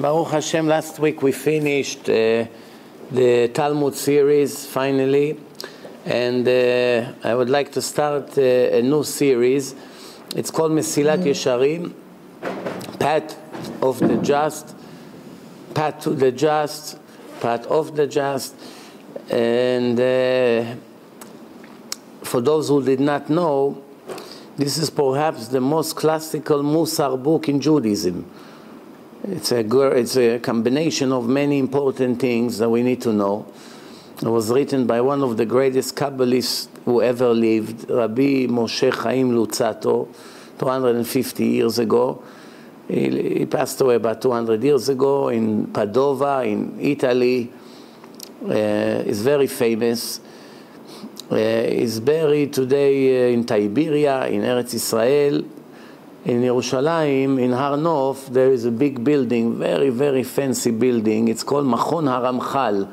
Baruch Hashem, last week we finished the Talmud series, finally. And I would like to start a new series. It's called Mesillat Yesharim, Path of the Just. And for those who did not know, this is perhaps the most classical Musar book in Judaism. It's a combination of many important things that we need to know. It was written by one of the greatest Kabbalists who ever lived, Rabbi Moshe Chaim Luzzatto, 250 years ago. He passed away about 200 years ago in Padova, in Italy. He's very famous. He's buried today in Tiberia, in Eretz Israel. In Yerushalayim, in Har Nof, there is a big building, very, very fancy building. It's called Machon ha Ramchal,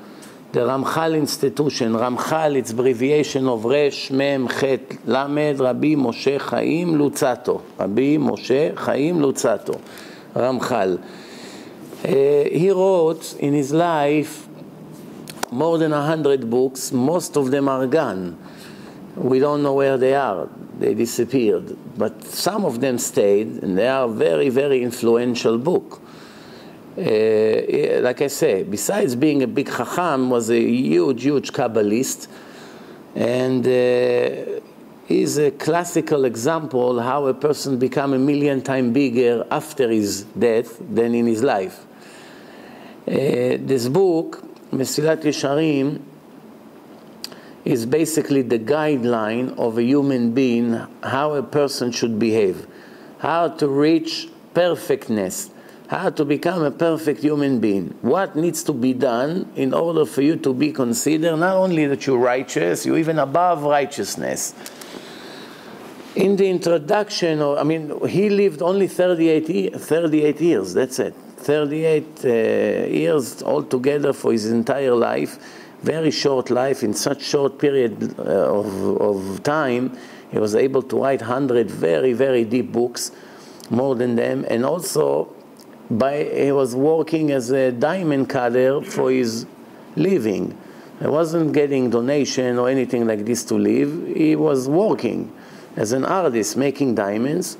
the Ramchal institution. Ramchal, it's abbreviation of Resh, Mem, Chet, Lamed, Rabbi Moshe Chaim Luzzatto. Rabbi Moshe Chaim Luzzatto, Ramchal. He wrote in his life more than 100 books. Most of them are gone. We don't know where they are. They disappeared, but some of them stayed, and they are very, very influential book. Like I say, besides being a big Chacham, was a huge, huge Kabbalist, and is a classical example how a person become a million times bigger after his death than in his life. This book, Mesillat Yesharim, is basically the guideline of a human being, how a person should behave, how to reach perfectness, how to become a perfect human being, what needs to be done in order for you to be considered not only that you're righteous, you're even above righteousness. In the introduction, he lived only 38 years, that's it. 38 years altogether for his entire life. Very short life. In such short period of time, he was able to write 100 very, very deep books, more than them. And also, he was working as a diamond cutter for his living. He wasn't getting donation or anything like this to live. He was working as an artist, making diamonds.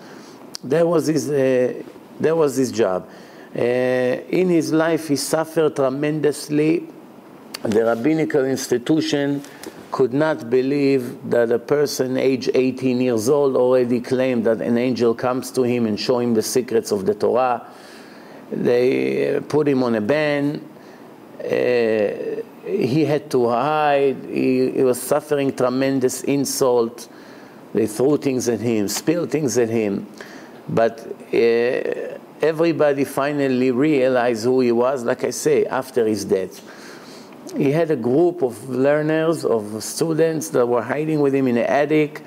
That was his job. In his life, he suffered tremendously. The rabbinical institution could not believe that a person aged 18 years old already claimed that an angel comes to him and show him the secrets of the Torah. They put him on a ban. He had to hide. He was suffering tremendous insult. They threw things at him, spilled things at him. But everybody finally realized who he was, like I say, after his death. He had a group of learners, of students that were hiding with him in an attic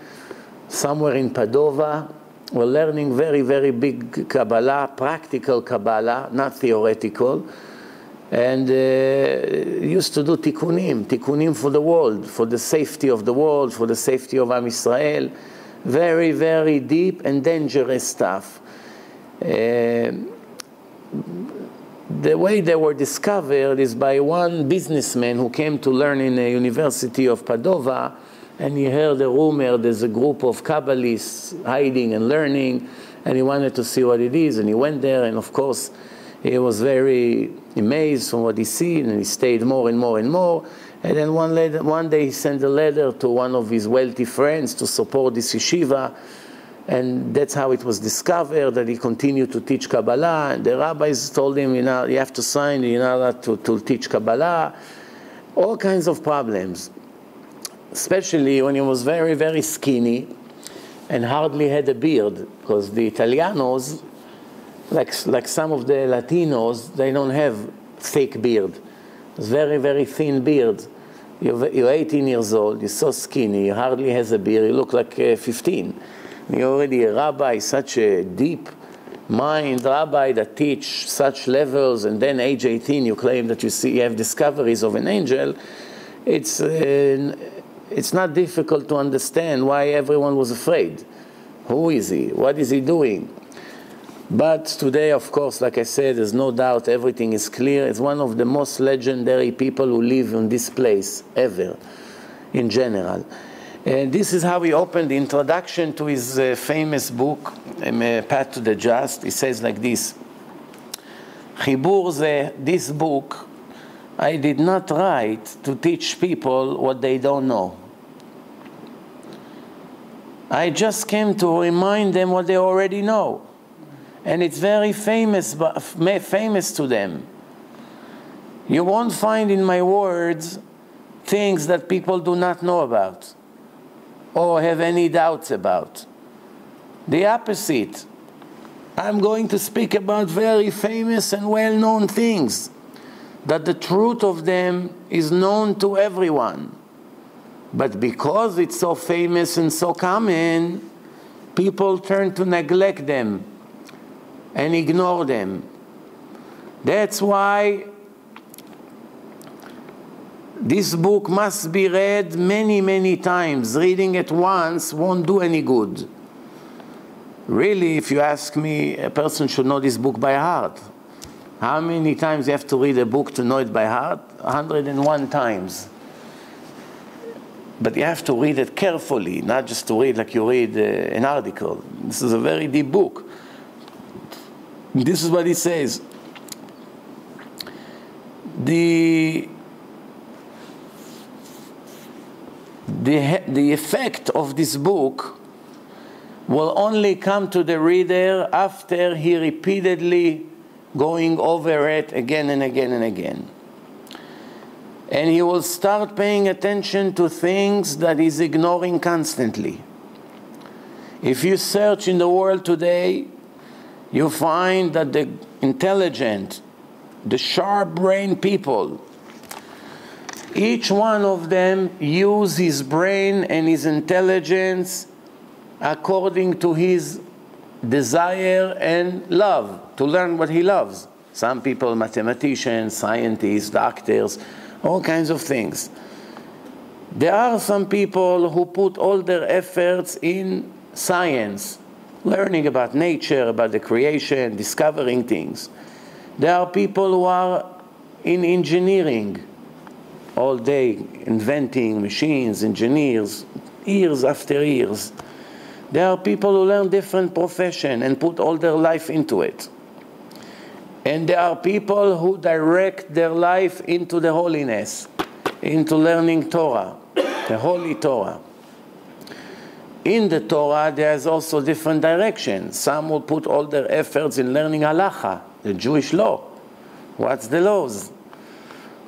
somewhere in Padova, were learning very, very big Kabbalah, practical Kabbalah, not theoretical, and used to do tikkunim for the world, for the safety of the world, for the safety of Am Israel. Very, very deep and dangerous stuff. The way they were discovered is by one businessman who came to learn in the University of Padova, and he heard a rumor there's a group of Kabbalists hiding and learning, and he wanted to see what it is, and he went there, and of course he was very amazed from what he seen, and he stayed more and more and more. And then one day he sent a letter to one of his wealthy friends to support this yeshiva. And that's how it was discovered that he continued to teach Kabbalah. And the rabbis told him, you know, you have to sign, you know, to teach Kabbalah. All kinds of problems, especially when he was very, very skinny and hardly had a beard, because the Italianos, like some of the Latinos, they don't have thick beard. It's very, very thin beard. You're 18 years old, you're so skinny, you hardly has a beard, you look like 15. You're already a rabbi, such a deep mind rabbi that teach such levels, and then age 18 you claim that you have discoveries of an angel. It's not difficult to understand why everyone was afraid. Who is he? What is he doing? But today, of course, like I said, there's no doubt everything is clear. It's one of the most legendary people who live in this place ever, in general. And this is how he opened the introduction to his famous book, Path to the Just. He says like this, Chibur ze, this book, I did not write to teach people what they don't know. I just came to remind them what they already know. And it's very famous to them. You won't find in my words things that people do not know about or have any doubts about. The opposite. I'm going to speak about very famous and well-known things, that the truth of them is known to everyone. But because it's so famous and so common, people turn to neglect them and ignore them. That's why this book must be read many, many times. Reading it once won't do any good. Really, if you ask me, a person should know this book by heart. How many times you have to read a book to know it by heart? 101 times. But you have to read it carefully, not just to read like you read an article. This is a very deep book. This is what he says. The effect of this book will only come to the reader after he repeatedly going over it again and again and again. And he will start paying attention to things that he's ignoring constantly. If you search in the world today, you find that the intelligent, the sharp-brained people, each one of them uses his brain and his intelligence according to his desire and love, to learn what he loves. Some people, mathematicians, scientists, doctors, all kinds of things. There are some people who put all their efforts in science, learning about nature, about the creation, discovering things. There are people who are in engineering all day, inventing machines, engineers, years after years. There are people who learn different professions and put all their life into it. And there are people who direct their life into the holiness, into learning Torah, the Holy Torah. In the Torah, there's also different directions. Some will put all their efforts in learning halacha, the Jewish law. What's the laws?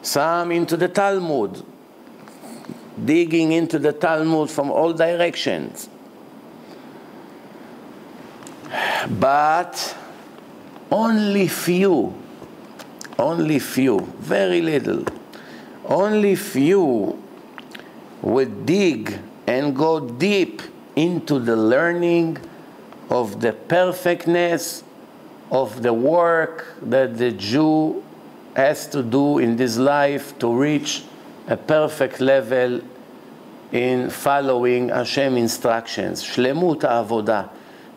Some into the Talmud, digging into the Talmud from all directions. But only few, very little, only few would dig and go deep into the learning of the perfectness of the work that the Jew has to do in this life to reach a perfect level in following Hashem's instructions. Shlemut ha'avodah,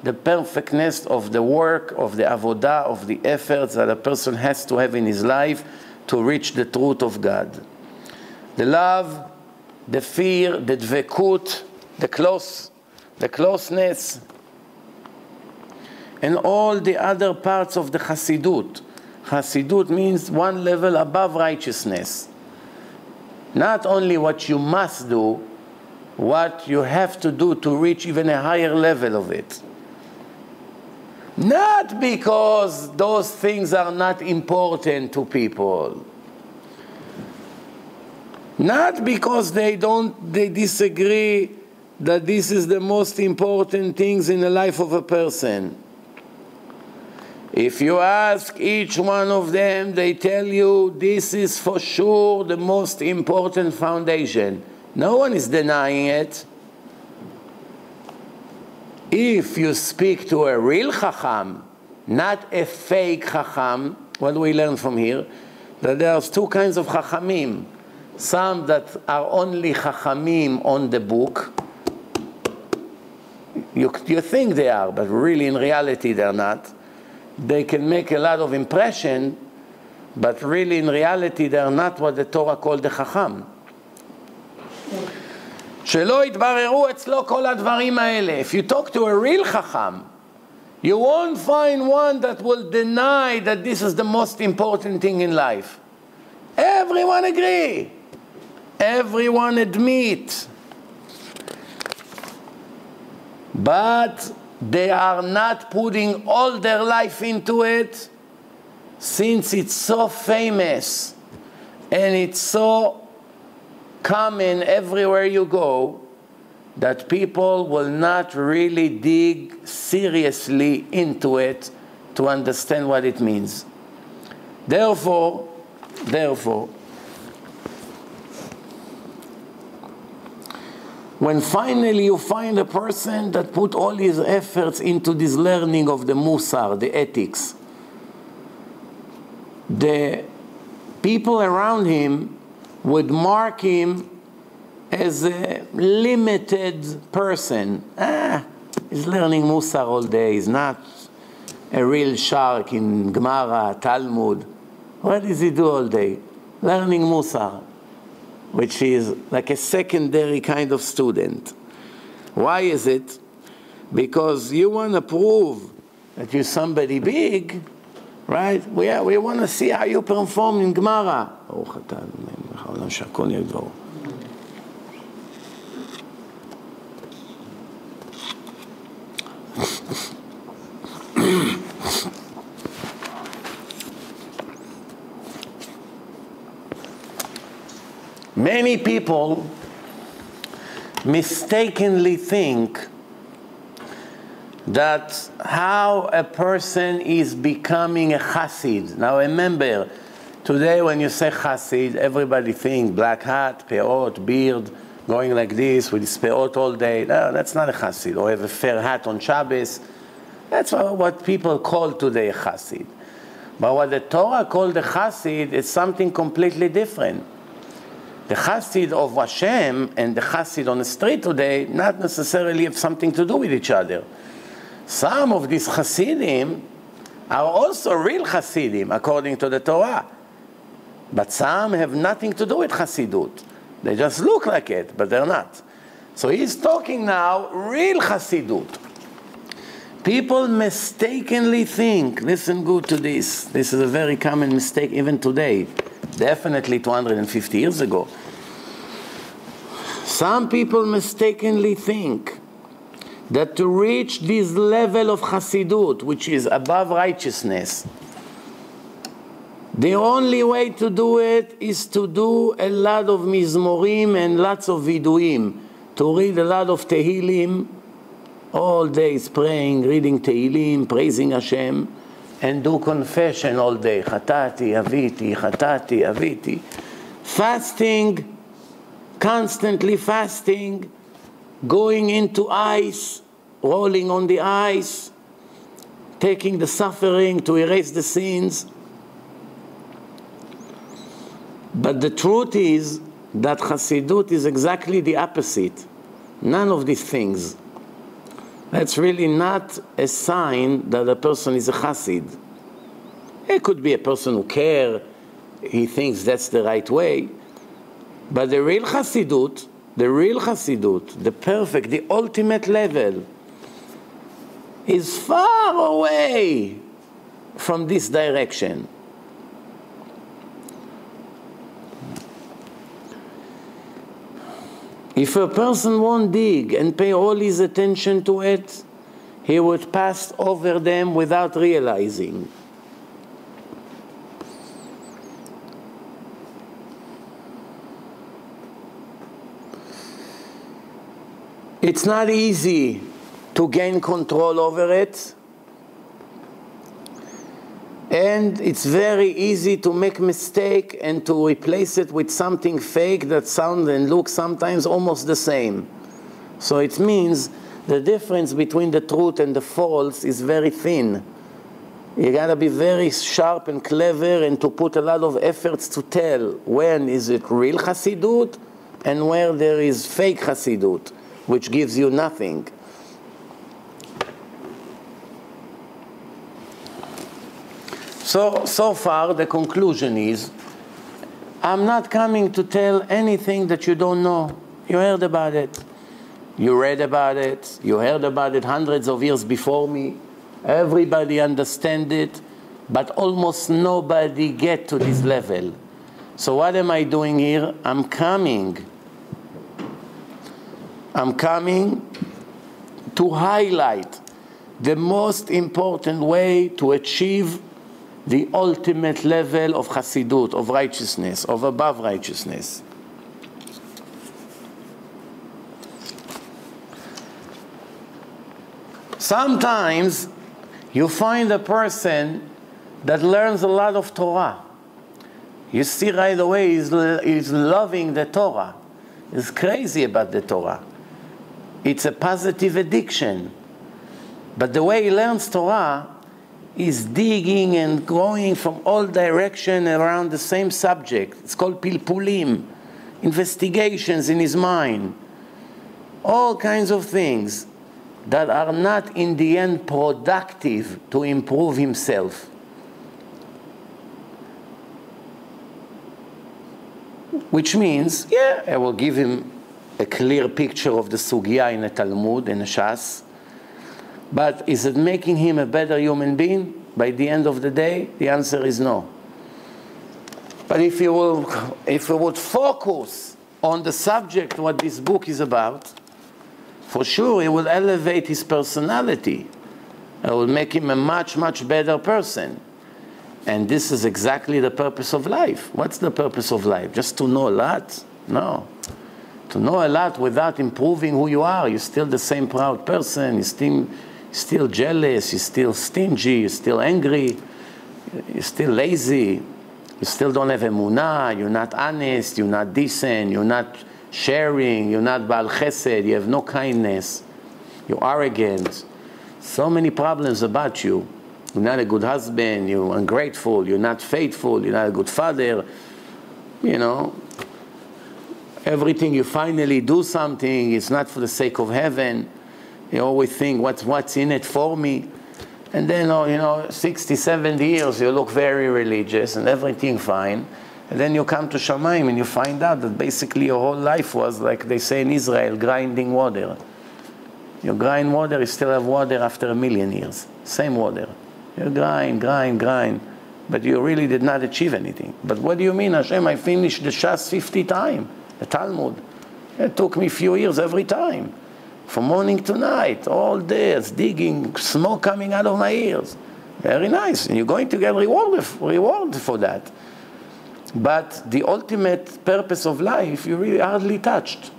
the perfectness of the work, of the avodah, of the efforts that a person has to have in his life to reach the truth of God. The love, the fear, the dvekut, the closeness, and all the other parts of the Hasidut. Hasidut means one level above righteousness. Not only what you must do, what you have to do to reach even a higher level of it. Not because those things are not important to people. Not because they disagree that this is the most important things in the life of a person. If you ask each one of them, they tell you this is for sure the most important foundation. No one is denying it. If you speak to a real Chacham, not a fake Chacham, what do we learn from here? That there are two kinds of Chachamim. Some that are only Chachamim on the book. You think they are, but really in reality they're not. they can make a lot of impression, but really in reality they are not what the Torah called the Chacham. שלא יתבררו אצלו כל הדברים האלה. If you talk to a real Chacham, you won't find one that will deny that this is the most important thing in life. Everyone agree. Everyone admit. But they are not putting all their life into it, since it's so famous and it's so common everywhere you go, that people will not really dig seriously into it to understand what it means. Therefore, when finally you find a person that put all his efforts into this learning of the Musar, the ethics, the people around him would mark him as a limited person. He's learning Musar all day. He's not a real shark in Gemara, Talmud. What does he do all day? Learning Musar, which is like a secondary kind of student. Why is it? Because you want to prove that you're somebody big, right? We want to see how you perform in Gemara. Many people mistakenly think that how a person is becoming a Hasid. Now remember, today when you say Hasid, everybody thinks black hat, peot, beard, going like this with his peot all day. No, that's not a Hasid. Or have a fair hat on Shabbos. That's what people call today a Hasid. But what the Torah called a Hasid is something completely different. The Hasid of Hashem and the Hasid on the street today not necessarily have something to do with each other. Some of these Hasidim are also real Hasidim according to the Torah. But some have nothing to do with Hasidut. They just look like it, but they're not. So he's talking now real Hasidut. People mistakenly think, listen good to this. This is a very common mistake even today. Definitely 250 years ago. Some people mistakenly think that to reach this level of Hasidut, which is above righteousness, the only way to do it is to do a lot of Mizmorim and lots of Viduim, to read a lot of Tehillim, all days praying, reading Tehillim, praising Hashem, and do confession all day. Chatati, aviti, chatati, aviti. Fasting, constantly fasting, going into ice, rolling on the ice, taking the suffering to erase the sins. But the truth is that Hasidut is exactly the opposite. None of these things. That's really not a sign that a person is a Hasid. It could be a person who cares, he thinks that's the right way. But the real Hasidut, the perfect, the ultimate level, is far away from this direction. If a person won't dig and pay all his attention to it, he would pass over them without realizing. It's not easy to gain control over it, and it's very easy to make mistake and to replace it with something fake that sounds and looks sometimes almost the same. So it means the difference between the truth and the false is very thin. You gotta be very sharp and clever and to put a lot of efforts to tell when is it real Hasidut and where there is fake Hasidut, which gives you nothing. So far, the conclusion is, I'm not coming to tell anything that you don't know. You heard about it. You read about it. You heard about it hundreds of years before me. Everybody understands it, but almost nobody gets to this level. So what am I doing here? I'm coming to highlight the most important way to achieve the ultimate level of Hasidut, of righteousness, of above righteousness. Sometimes you find a person that learns a lot of Torah. You see right away he's loving the Torah. He's crazy about the Torah. It's a positive addiction. But the way he learns Torah is digging and going from all directions around the same subject. It's called pilpulim, investigations in his mind. All kinds of things that are not in the end productive to improve himself. Which means, yeah, I will give him a clear picture of the sugya in a Talmud, in a Shas. But is it making him a better human being? By the end of the day, the answer is no. But if you would focus on the subject, what this book is about, for sure it will elevate his personality. It will make him a much, much better person. And this is exactly the purpose of life. What's the purpose of life? Just to know a lot? No. To know a lot without improving who you are. You're still the same proud person. You're still jealous. You're still stingy. You're still angry. You're still lazy. You still don't have emuna. You're not honest. You're not decent. You're not sharing. You're not Baal Chesed. You have no kindness. You're arrogant. So many problems about you. You're not a good husband, you're ungrateful, you're not faithful, you're not a good father. You know, everything you finally do something, it's not for the sake of heaven. You always think, what's in it for me? And then, you know, 60, 70 years, you look very religious and everything fine. And then you come to Shamaim and you find out that basically your whole life was, like they say in Israel, grinding water. You grind water, you still have water after 1,000,000 years. Same water. You grind, grind, grind, but you really did not achieve anything. But what do you mean, Hashem, I finished the Shas 50 times, the Talmud. It took me a few years every time, from morning to night, all this, digging, smoke coming out of my ears. Very nice, and you're going to get reward for that. But the ultimate purpose of life, you really hardly touched.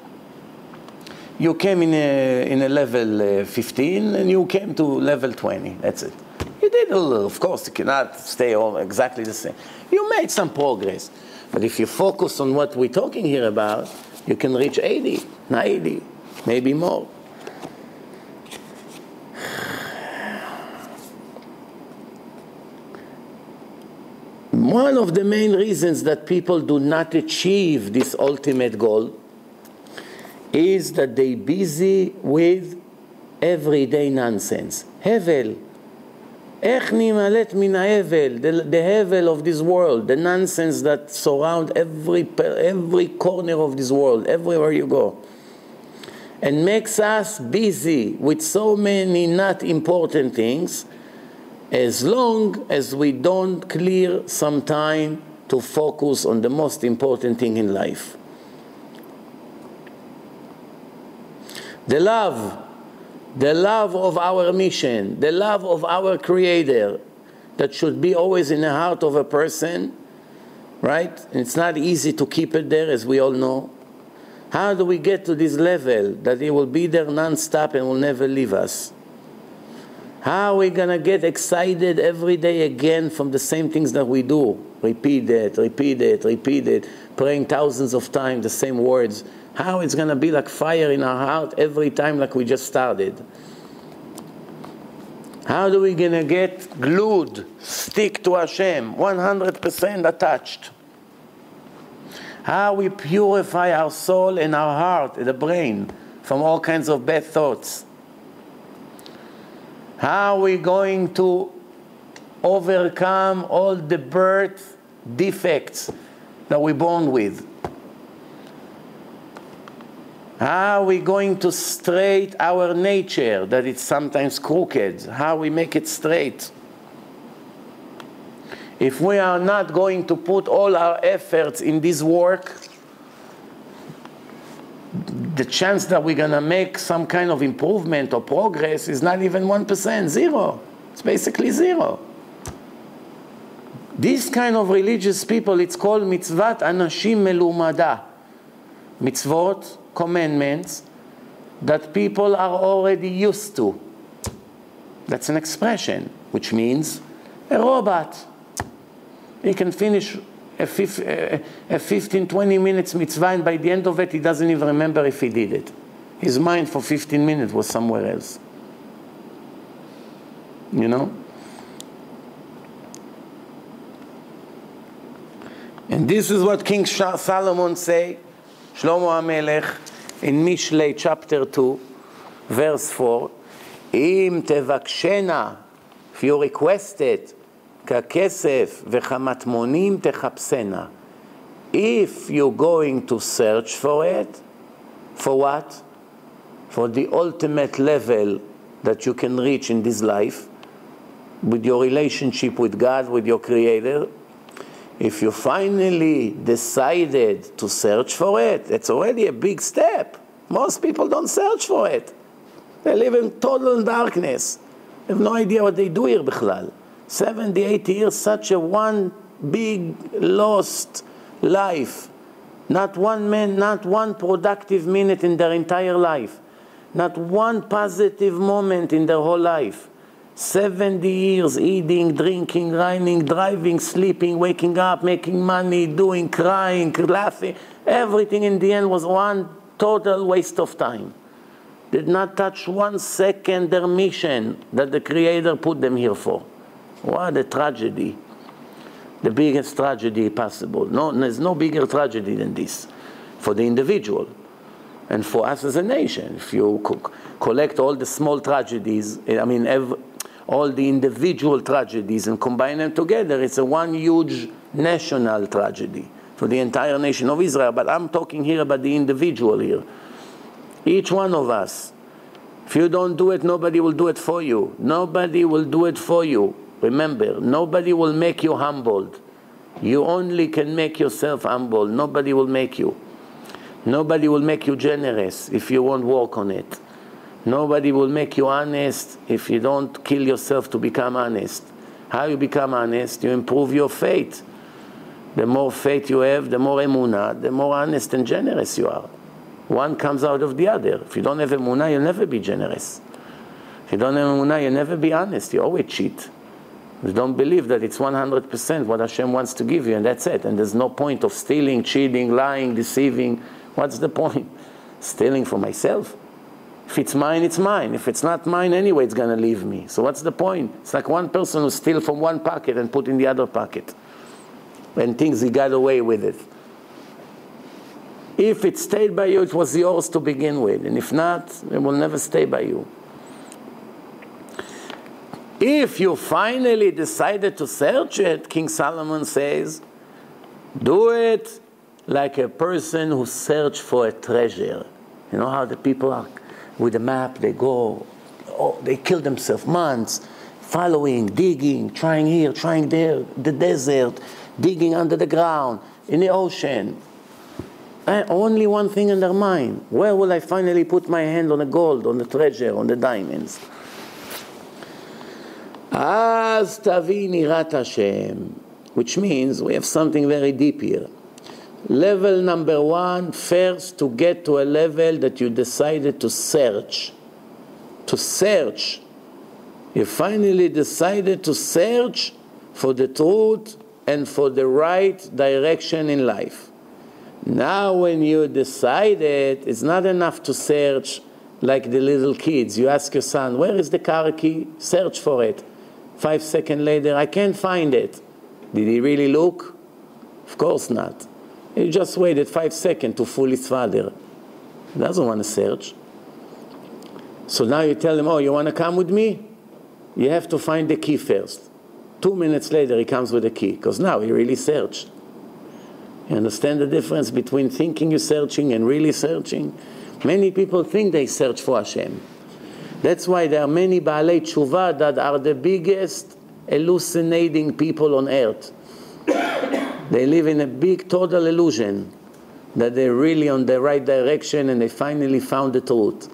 You came in a level 15, and you came to level 20, that's it. You did a little, of course, you cannot stay all exactly the same. You made some progress. But if you focus on what we're talking here about, you can reach 80, 90, maybe more. One of the main reasons that people do not achieve this ultimate goal is that they're busy with everyday nonsense. Hevel. Ech nimalet min haEvel, the Hevel of this world, the nonsense that surround every corner of this world, everywhere you go. And makes us busy with so many not important things, as long as we don't clear some time to focus on the most important thing in life. The love of our mission, the love of our Creator, that should be always in the heart of a person, right? And it's not easy to keep it there, as we all know. How do we get to this level that it will be there non-stop and will never leave us? How are we going to get excited every day again from the same things that we do? Repeat it, repeat it, repeat it, praying thousands of times the same words. How it's going to be like fire in our heart every time like we just started. How do we going to get glued, stick to Hashem, 100% attached? How we purify our soul and our heart and the brain from all kinds of bad thoughts. How we going to overcome all the birth defects that we're born with. How are we going to straight our nature, that it's sometimes crooked? How we make it straight? If we are not going to put all our efforts in this work, the chance that we're going to make some kind of improvement or progress is not even 1%, zero. It's basically zero. This kind of religious people, it's called mitzvat anashim melumada. Mitzvot, commandments that people are already used to. That's an expression, which means a robot. He can finish a 15, 20 minutes mitzvah, and by the end of it, he doesn't even remember if he did it. His mind for 15 minutes was somewhere else. You know? And this is what King Solomon said, Shlomo HaMelech, in Mishlei chapter 2, verse 4, Im tevakshena, if you request it, kakesef v'chamatmonim techapsena. If you're going to search for it, for what? For the ultimate level that you can reach in this life, with your relationship with God, with your Creator. If you finally decided to search for it, it's already a big step. Most people don't search for it. They live in total darkness. They have no idea what they do here bichlal. 70, 80 years, such a one big lost life. Not one man, not one productive minute in their entire life. Not one positive moment in their whole life. 70 years eating, drinking, running, driving, sleeping, waking up, making money, doing, crying, laughing. Everything in the end was one total waste of time. Did not touch 1 second their mission that the Creator put them here for. What a tragedy. The biggest tragedy possible. No, there's no bigger tragedy than this for the individual. And for us as a nation, if you collect all the small tragedies, I mean, all the individual tragedies and combine them together, it's a one huge national tragedy for the entire nation of Israel. But I'm talking here about the individual here. Each one of us. If you don't do it, nobody will do it for you. Nobody will do it for you. Remember, nobody will make you humbled. You only can make yourself humble. Nobody will make you. Nobody will make you generous if you won't work on it. Nobody will make you honest if you don't kill yourself to become honest. How you become honest? You improve your faith. The more faith you have, the more emuna, the more honest and generous you are. One comes out of the other. If you don't have emuna, you'll never be generous. If you don't have emuna, you'll never be honest. You always cheat. You don't believe that it's 100% what Hashem wants to give you, and that's it. And there's no point of stealing, cheating, lying, deceiving. What's the point? Stealing for myself? If it's mine, it's mine. If it's not mine anyway, it's going to leave me. So what's the point? It's like one person who steals from one pocket and put in the other pocket and thinks he got away with it. If it stayed by you, it was yours to begin with. And if not, it will never stay by you. If you finally decided to search it, King Solomon says, do it like a person who searched for a treasure. You know how the people are with a map, they go, oh, they kill themselves months, following, digging, trying here, trying there, the desert, digging under the ground, in the ocean. Only one thing in their mind, where will I finally put my hand on the gold, on the treasure, on the diamonds? Az tavin irat Hashem, which means we have something very deep here. Level number one, first to get to a level that you decided to search. To search. You finally decided to search for the truth and for the right direction in life. Now when you decided, it's not enough to search like the little kids. You ask your son, where is the car key? Search for it. 5 seconds later, I can't find it. Did he really look? Of course not. He just waited 5 seconds to fool his father. He doesn't want to search. So now you tell him, oh, you want to come with me? You have to find the key first. 2 minutes later he comes with a key, because now he really searched. You understand the difference between thinking you're searching and really searching? Many people think they search for Hashem. That's why there are many Baalei Tshuva that are the biggest hallucinating people on earth. They live in a big total illusion that they're really on the right direction and they finally found the truth.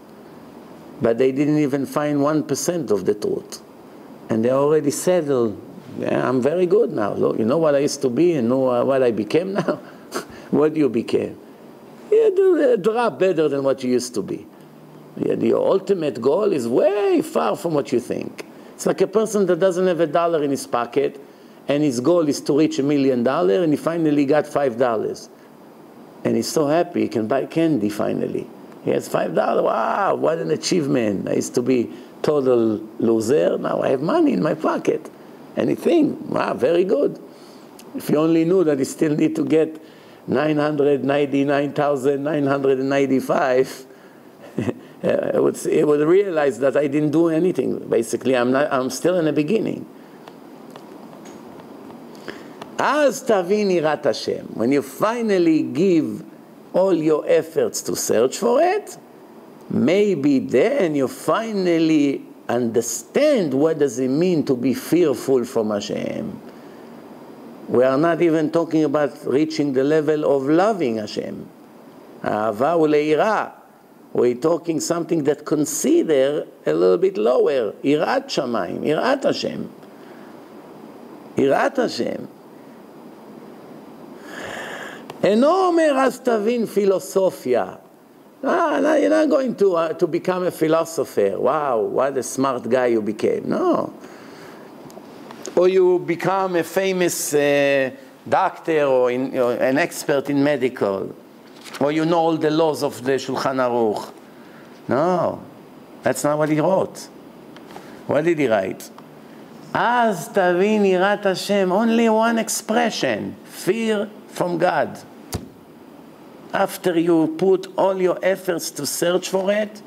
But they didn't even find 1% of the truth. And they already settled. Yeah, I'm very good now. Look, you know what I used to be and know what I became now? What you became? You drop better than what you used to be. Yeah, your ultimate goal is way far from what you think. It's like a person that doesn't have $1 in his pocket and his goal is to reach $1 million and he finally got $5. And he's so happy he can buy candy finally. He has $5. Wow, what an achievement. I used to be total loser. Now I have money in my pocket. Anything. Wow, very good. If you only knew that you still need to get 999,995, it would realize that I didn't do anything. Basically, I'm still in the beginning. Az tavin irat Hashem. When you finally give all your efforts to search for it, maybe then you finally understand what does it mean to be fearful from Hashem. We are not even talking about reaching the level of loving Hashem. Ahava uleira. We're talking something that consider a little bit lower. Irat shamaim, irat Hashem. Irat Hashem. Eno omer az tavin philosophia. No, you're not going to become a philosopher. Wow, what a smart guy you became. No. Or you become a famous doctor or an expert in medical. Or you know all the laws of the Shulchan Aruch. No, that's not what he wrote. What did he write? Az tavin irat Hashem. Only one expression. Fear from God. After you put all your efforts to search for it,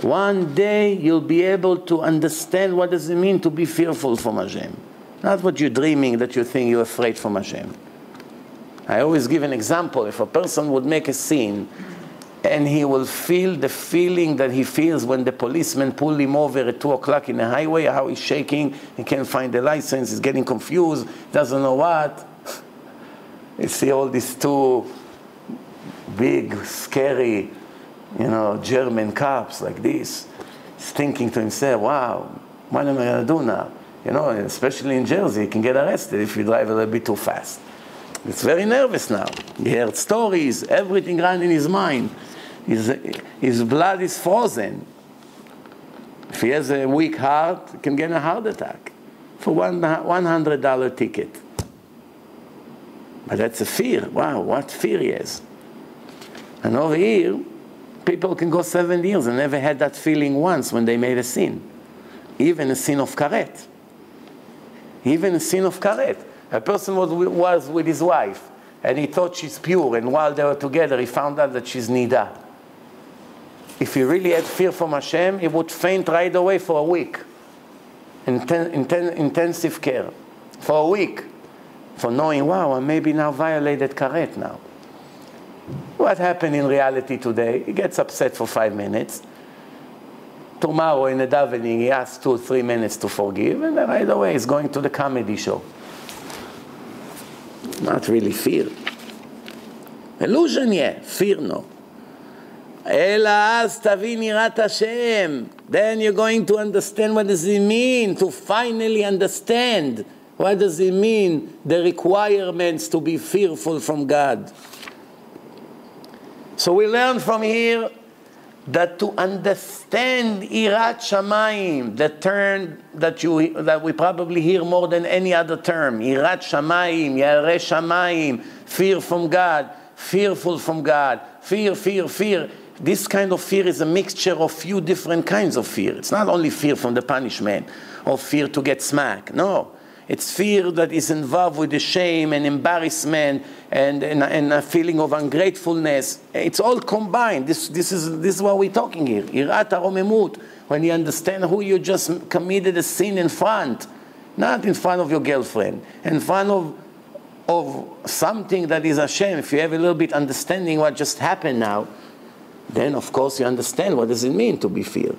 one day you'll be able to understand what does it mean to be fearful from Hashem. Not what you're dreaming that you think you're afraid from Hashem. I always give an example. If a person would make a scene and he will feel the feeling that he feels when the policeman pulled him over at 2 o'clock in the highway, how he's shaking, he can't find the license, he's getting confused, doesn't know what. You see all these two big, scary, you know, German cops like this. He's thinking to himself, wow, what am I going to do now? You know, especially in Jersey, you can get arrested if you drive a little bit too fast. He's very nervous now. He heard stories, everything ran in his mind. His blood is frozen. If he has a weak heart, he can get a heart attack for $100 ticket. But that's a fear. Wow, what fear he has. And over here, people can go 7 years and never had that feeling once when they made a sin. Even a sin of karet. Even a sin of karet. A person was with his wife and he thought she's pure, and while they were together he found out that she's nida. If he really had fear from Hashem, he would faint right away for a week. Intensive care. For a week. For knowing, wow, I maybe now violated karet now. What happened in reality today? He gets upset for 5 minutes. Tomorrow in the davening, he asks 2 or 3 minutes to forgive, and then right away he's going to the comedy show. Not really fear. Illusion, yeah. Fear, no. Ela az tavin irat Hashem. Then you're going to understand what does it mean to finally understand. What does it mean, the requirements to be fearful from God? So we learn from here that to understand irat shamaim, the term that we probably hear more than any other term, irat shamaim, yareh shamaim, fear from God, fearful from God, fear, fear, fear. This kind of fear is a mixture of few different kinds of fear. It's not only fear from the punishment or fear to get smacked. No. It's fear that is involved with the shame and embarrassment and a feeling of ungratefulness. It's all combined. This is what we're talking here. Irat HaRomemut, when you understand who you just committed a sin in front. not in front of your girlfriend, in front of something that is Hashem. If you have a little bit understanding what just happened now, then of course you understand what does it mean to be feared.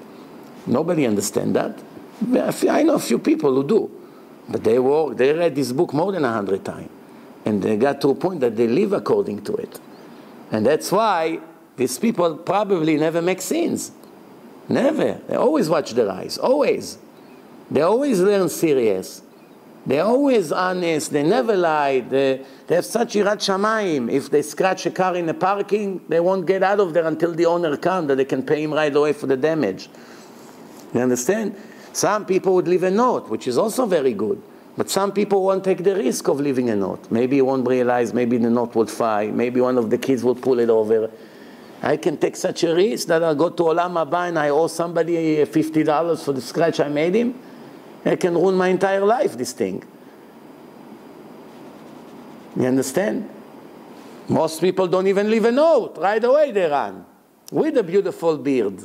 Nobody understands that. I know a few people who do, but they read this book more than 100 times, and they got to a point that they live according to it. And that's why these people probably never make sins. Never. They always watch their eyes. Always. They always learn serious. They're always honest. They never lie. They have such irat shamaim. If they scratch a car in a parking, they won't get out of there until the owner comes, that they can pay him right away for the damage. You understand? Some people would leave a note, which is also very good. But some people won't take the risk of leaving a note. Maybe you won't realize, maybe the note would fly, maybe one of the kids would pull it over. I can take such a risk that I'll go to Olam Haba and I owe somebody $50 for the scratch I made him. I can ruin my entire life, this thing. You understand? Most people don't even leave a note. Right away they run. With a beautiful beard.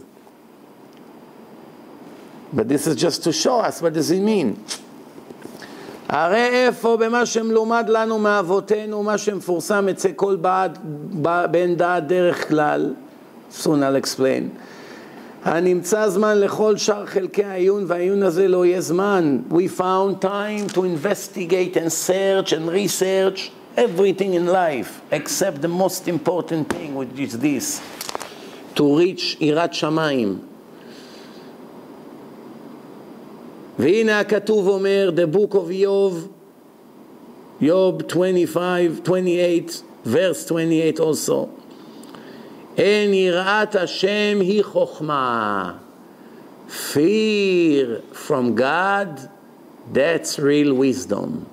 But this is just to show us what does it mean. הרי איפה במה שמלומד לנו מאבותינו, מה שמפורסם אצל כל בן דעת דרך כלל, soon I'll explain, הנמצא זמן לכל שאר חלקי העיון, והעיון הזה לא יהיה זמן. We found time to investigate and search and research everything in life, except the most important thing, which is this, to reach יראת שמיים. והנה הכתוב אומר, the book of Job, Job 28, verse 28 also, אין יראת השם היא חוכמה. Fear from God, that's real wisdom.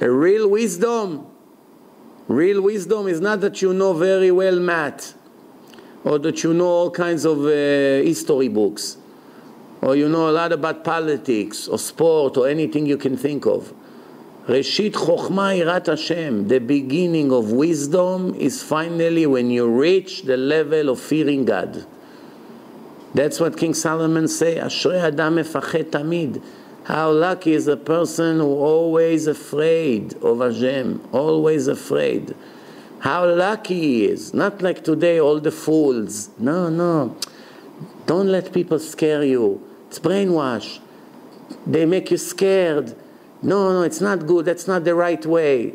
A real wisdom. Real wisdom is not that you know very well math, or that you know all kinds of history books, or you know a lot about politics, or sport, or anything you can think of. Reshit Chochma Irat Hashem. The beginning of wisdom is finally when you reach the level of fearing God. That's what King Solomon says. Ashrei Adam Mefachet Tamid. How lucky is a person who always afraid of Hashem. Always afraid. How lucky he is. Not like today, all the fools. No, no. Don't let people scare you. It's brainwash. They make you scared. No, no, it's not good. That's not the right way.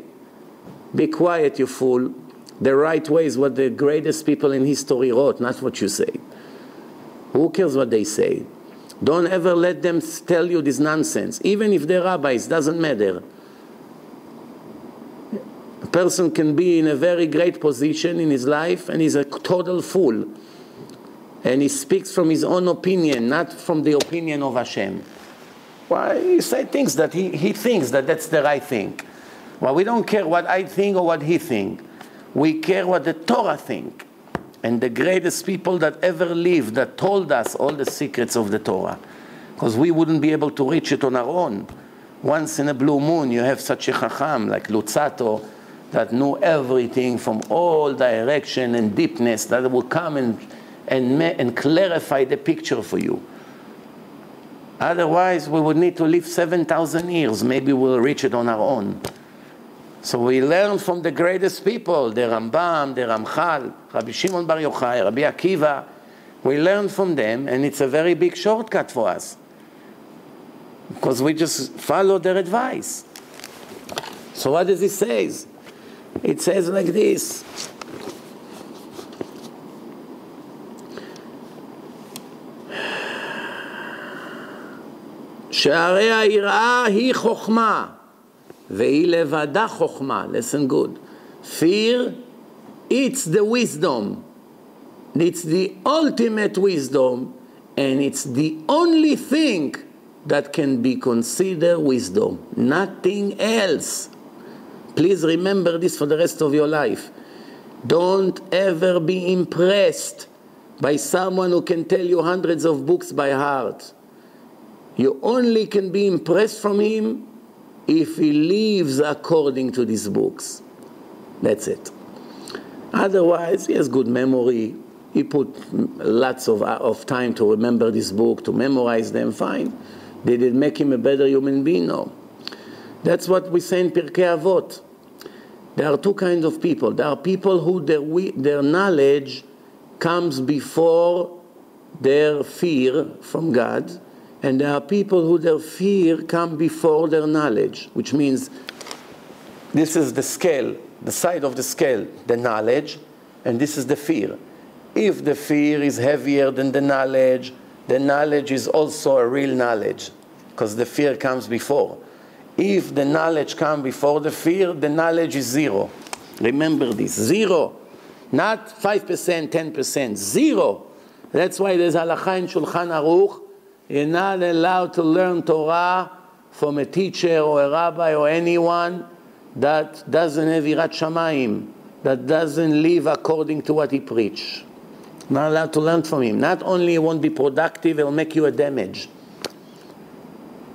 Be quiet, you fool. The right way is what the greatest people in history wrote, not what you say. Who cares what they say? Don't ever let them tell you this nonsense. Even if they're rabbis, doesn't matter. A person can be in a very great position in his life and he's a total fool. And he speaks from his own opinion, not from the opinion of Hashem. Well, he says things that he thinks that that's the right thing. Well, we don't care what I think or what he thinks. We care what the Torah thinks. And the greatest people that ever lived that told us all the secrets of the Torah. Because we wouldn't be able to reach it on our own. Once in a blue moon you have such a Chacham like Luzzatto that knew everything from all direction and deepness that will come and clarify the picture for you. Otherwise, we would need to live 7,000 years. Maybe we'll reach it on our own. So we learn from the greatest people, the Rambam, the Ramchal, Rabbi Shimon Bar Yochai, Rabbi Akiva. We learn from them, and it's a very big shortcut for us. Because we just follow their advice. So what does it say? It says like this. שהרי היראה היא חוכמה, והיא לבדה חוכמה. Listen good. Fear, it's the wisdom. It's the ultimate wisdom, and it's the only thing that can be considered wisdom. Nothing else. Please remember this for the rest of your life. Don't ever be impressed by someone who can tell you hundreds of books by heart. You only can be impressed from him if he lives according to these books. That's it. Otherwise, he has good memory. He put lots of time to remember this book, to memorize them, fine. Did it make him a better human being? No. That's what we say in Pirkei Avot. There are two kinds of people. There are people who their knowledge comes before their fear from God, and there are people who their fear comes before their knowledge, which means this is the scale, the side of the scale, the knowledge, and this is the fear. If the fear is heavier than the knowledge is also a real knowledge, because the fear comes before. If the knowledge comes before the fear, the knowledge is zero. Remember this, zero. Not 5%, 10%, zero. That's why there's halakha in Shulchan Aruch. You're not allowed to learn Torah from a teacher or a rabbi or anyone that doesn't have irat shamaim, that doesn't live according to what he preaches. Not allowed to learn from him. Not only it won't be productive, it will make you a damage.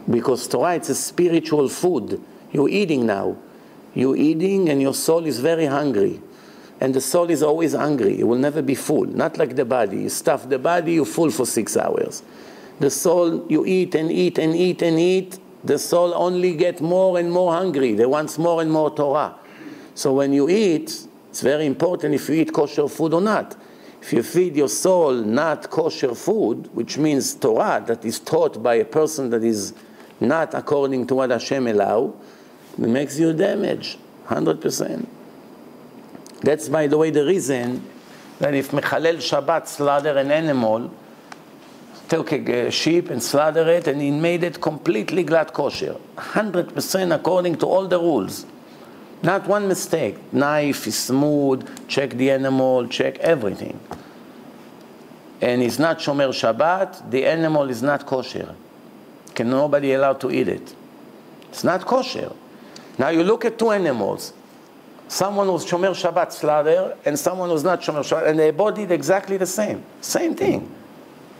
Because Torah, it's a spiritual food. You're eating now. You're eating and your soul is very hungry. And the soul is always hungry. It will never be full. Not like the body. You stuff the body, you're full for 6 hours. The soul, you eat and eat and eat and eat. The soul only gets more and more hungry. They want more and more Torah. So when you eat, it's very important if you eat kosher food or not. If you feed your soul not kosher food, which means Torah that is taught by a person that is not according to what Hashem allows, it makes you damage, 100%. That's, by the way, the reason that if Mechalel Shabbat slaughtered an animal, took a sheep and slaughtered it, and he made it completely glad kosher, 100% according to all the rules. Not one mistake. Knife is smooth, check the animal, check everything. And it's not Shomer Shabbat, the animal is not kosher. Can nobody allowed to eat it? It's not kosher. Now you look at two animals. Someone was Shomer Shabbat slaughtered, and someone was not Shomer Shabbat, and they both did exactly the same. Same thing.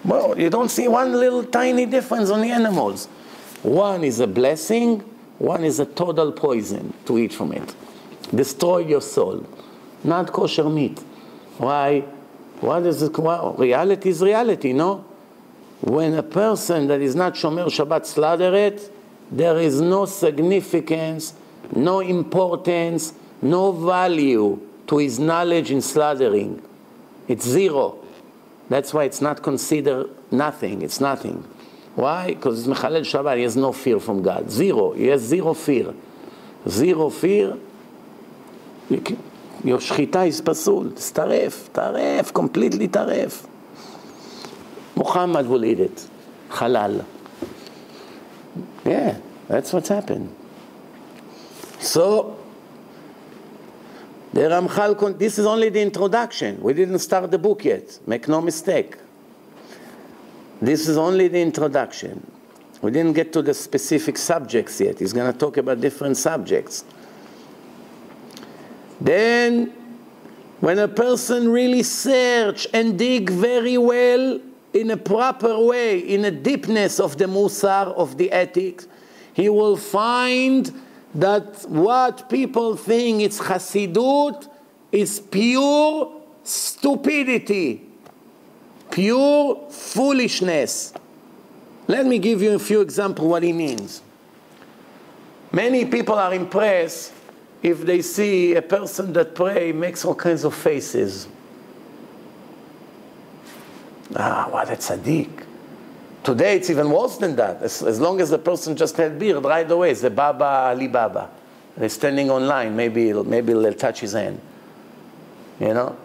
Well, you don't see one little tiny difference on the animals. One is a blessing, one is a total poison to eat from it. Destroy your soul. Not kosher meat. Why? What is it? Well, reality is reality, no? When a person that is not Shomer Shabbat slaughtered it, there is no significance, no importance, no value to his knowledge in slaughtering. It's zero. That's why it's not considered nothing. It's nothing. Why? Because it's Mechalel Shabbat. He has no fear from God. Zero. He has zero fear. Zero fear. Your shechita is pasul. It's taref. Taref. Completely taref. Muhammad will eat it. Halal. Yeah. That's what's happened. So, the Ramchal, this is only the introduction. We didn't start the book yet. Make no mistake. This is only the introduction. We didn't get to the specific subjects yet. He's going to talk about different subjects. Then, when a person really search and dig very well in a proper way, in the deepness of the Musar, of the ethics, he will find that what people think is Hasidut is pure stupidity, pure foolishness. Let me give you a few examples what he means. Many people are impressed if they see a person that prays makes all kinds of faces. Ah, what a tzaddik. Today it's even worse than that. As long as the person just had beard, right away it's the Baba, Ali Baba. They're standing online, maybe they'll touch his hand. You know?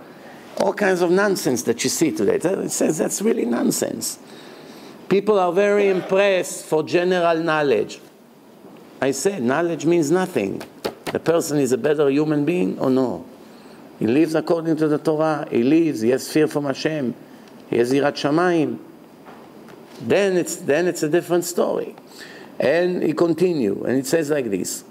All kinds of nonsense that you see today. It says that's really nonsense. People are very impressed for general knowledge. I said knowledge means nothing. The person is a better human being or no? He lives according to the Torah. He lives, he has fear from Hashem. He has irat shamaim. Then it's a different story. And he continues, and it says like this.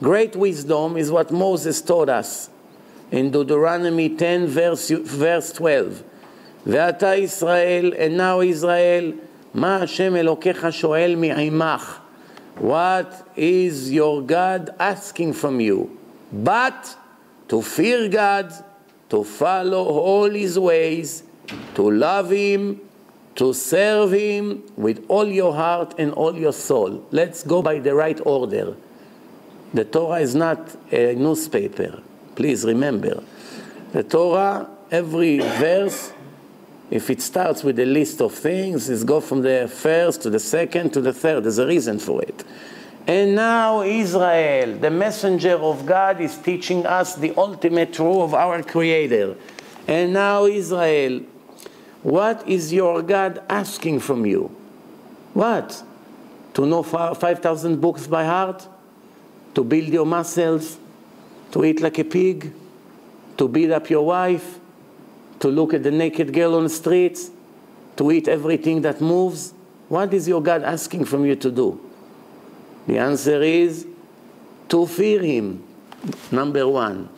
Great wisdom is what Moses taught us in Deuteronomy 10 verse 12. Ve'ata Israel, and now Israel, ma Hashem Elokecha shoel mi'imach. What is your God asking from you? But to fear God, to follow all his ways, to love him, to serve him with all your heart and all your soul. Let's go by the right order. The Torah is not a newspaper. Please remember. The Torah, every verse, if it starts with a list of things, it's go from the first to the second to the third. There's a reason for it. And now Israel, the messenger of God, is teaching us the ultimate truth of our Creator. And now Israel, what is your God asking from you? What? To know 5,000 books by heart? To build your muscles? To eat like a pig? To beat up your wife? To look at the naked girl on the streets? To eat everything that moves? What is your God asking from you to do? The answer is to fear him. Number one,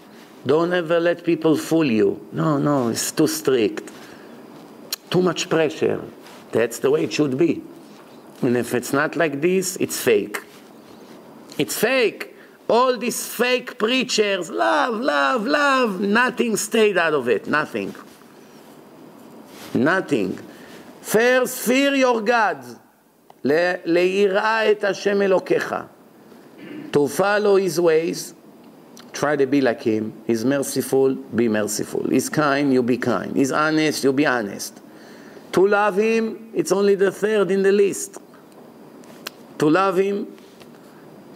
don't ever let people fool you. No, no, it's too strict. Too much pressure. That's the way it should be. And if it's not like this, it's fake. It's fake. All these fake preachers, love, love, love, nothing stayed out of it. Nothing. Nothing. First, fear your God. To follow his ways, try to be like him. He's merciful, be merciful. He's kind, you be kind. He's honest, you be honest. To love him, it's only the third in the list. To love him,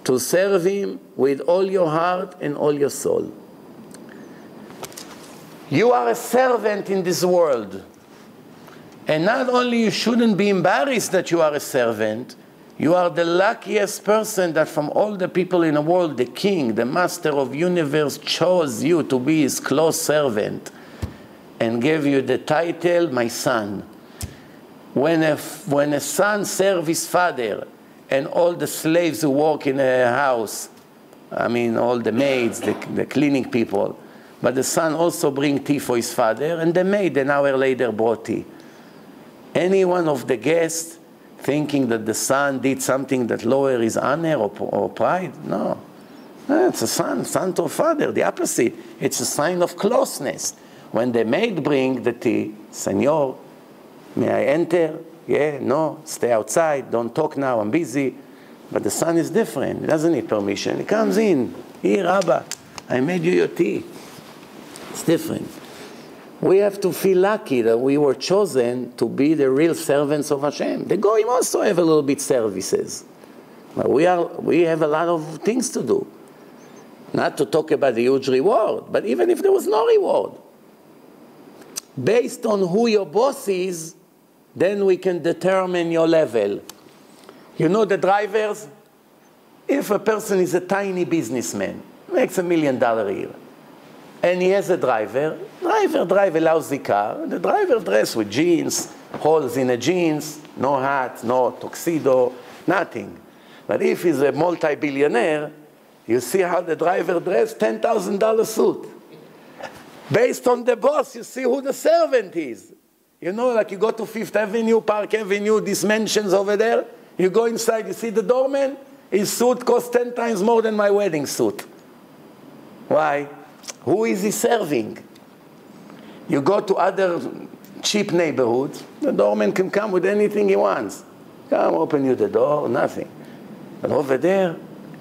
to serve him with all your heart and all your soul. You are a servant in this world. And not only you shouldn't be embarrassed that you are a servant, you are the luckiest person that from all the people in the world, the king, the master of universe, chose you to be his close servant and gave you the title, my son. When a son serves his father and all the slaves who work in a house, I mean all the maids, the cleaning people, but the son also brings tea for his father, and the maid an hour later brought tea. Any one of the guests thinking that the son did something that lower his honor or pride? No. It's a son to father, the opposite. It's a sign of closeness. When the maid brings the tea, Senor, may I enter? Yeah, no, stay outside, don't talk now, I'm busy. But the son is different, he doesn't need permission. He comes in, here, Abba, I made you your tea. It's different. We have to feel lucky that we were chosen to be the real servants of Hashem. The Goyim also have a little bit services. But we have a lot of things to do. Not to talk about the huge reward, but even if there was no reward. Based on who your boss is, then we can determine your level. You know the drivers? If a person is a tiny businessman, makes $1 million a year, and he has a driver, drive a lousy car, the driver dressed with jeans, holes in the jeans, no hat, no tuxedo, nothing. But if he's a multi-billionaire, you see how the driver dressed, $10,000 suit. Based on the boss, you see who the servant is. You know, like you go to Fifth Avenue, Park Avenue, these mansions over there, you go inside, you see the doorman, his suit costs 10 times more than my wedding suit. Why? Who is he serving? You go to other cheap neighborhoods, the doorman can come with anything he wants. Come, open you the door, nothing. But over there,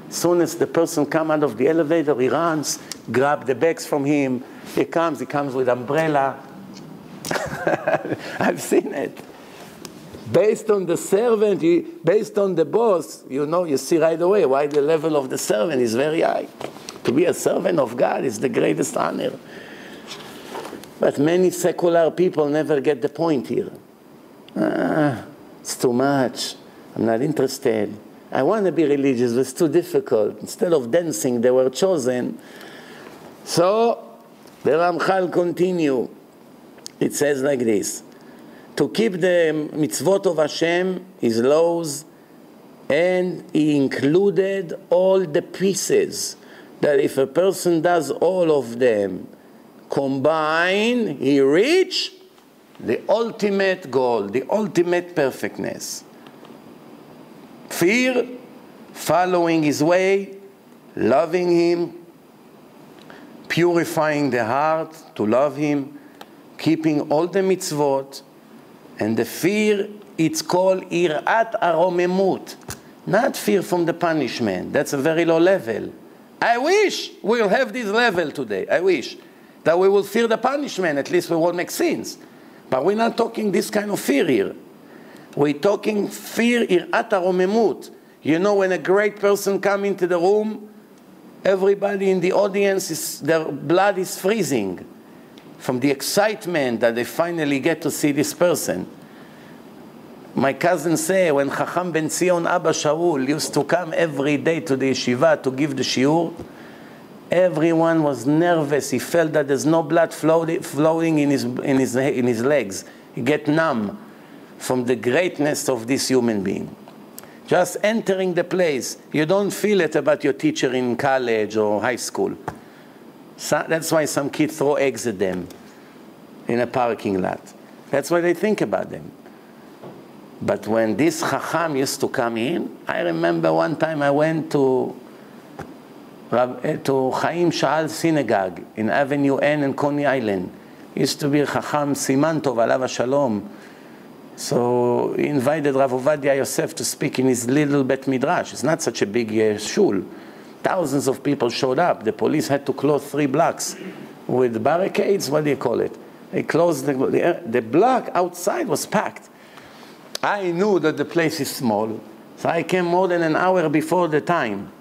as soon as the person comes out of the elevator, he runs, grabs the bags from him. He comes with umbrella. I've seen it. Based on the servant, based on the boss, you know, you see right away why the level of the servant is very high. To be a servant of God is the greatest honor. But many secular people never get the point here. It's too much. I'm not interested. I want to be religious, but it's too difficult. Instead of dancing, they were chosen. So, the Ramchal continue. It says like this. To keep the mitzvot of Hashem, his laws, and he included all the pieces, that if a person does all of them, combine, he reach the ultimate goal, the ultimate perfectness. Fear, following his way, loving him, purifying the heart to love Him, keeping all the mitzvot, and the fear, it's called irat aromemut, not fear from the punishment. That's a very low level. I wish we'll have this level today. I wish that we will fear the punishment. At least we won't make sins. But we're not talking this kind of fear here. We're talking fear irat aromemut. You know, when a great person comes into the room, everybody in the audience, their blood is freezing from the excitement that they finally get to see this person. My cousin say, when Chacham ben Zion Abba Shaul used to come every day to the yeshiva to give the shiur, everyone was nervous. He felt that there's no blood flowing in his legs. He get numb from the greatness of this human being. Just entering the place, you don't feel it about your teacher in college or high school. So that's why some kids throw eggs at them in a parking lot. That's why they think about them. But when this Chacham used to come in, I remember one time I went to Chaim Sha'al Synagogue in Avenue N in Coney Island. It used to be Chacham Simantov, Alav HaShalom. So he invited Rav Ovadia Yosef to speak in his little Bet Midrash. It's not such a big shul. Thousands of people showed up. The police had to close 3 blocks with barricades. What do you call it? They closed the block outside was packed. I knew that the place is small, so I came more than an hour before the time.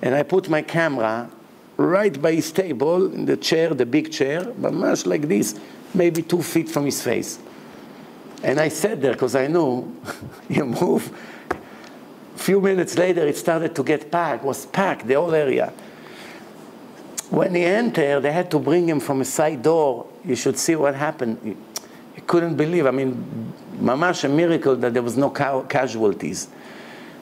And I put my camera right by his table, in the chair, the big chair, but much like this, maybe 2 feet from his face. And I sat there because I knew you move. A few minutes later, it started to get packed, was packed, the whole area. When he entered, they had to bring him from a side door. You should see what happened. He couldn't believe. I mean, mamash, a miracle that there was no casualties.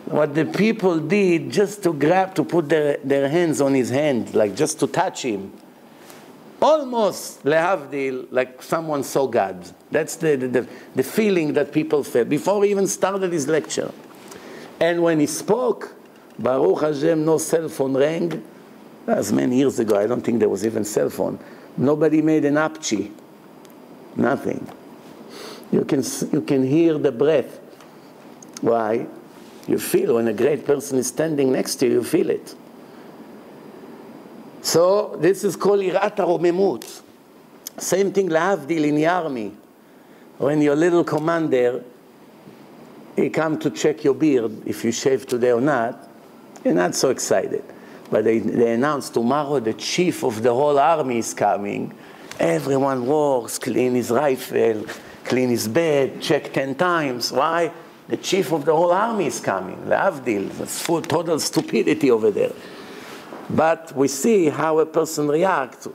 What the people did just to grab, to put their hands on his hand, like just to touch him. Almost, lehavdil, like someone saw God. That's the feeling that people felt before he even started his lecture. And when he spoke, Baruch Hashem, no cell phone rang. As many years ago, I don't think there was even cell phone. Nobody made an apchi. Nothing. You can hear the breath. Why? You feel when a great person is standing next to you, you feel it. So this is called irat aromemut. Same thing lahavdil in the army. When your little commander, he comes to check your beard, if you shave today or not, you're not so excited. But they announce tomorrow the chief of the whole army is coming. Everyone walks, clean his rifle, clean his bed, check 10 times. Why? The chief of the whole army is coming. Lahavdil. That's full total stupidity over there. But we see how a person reacts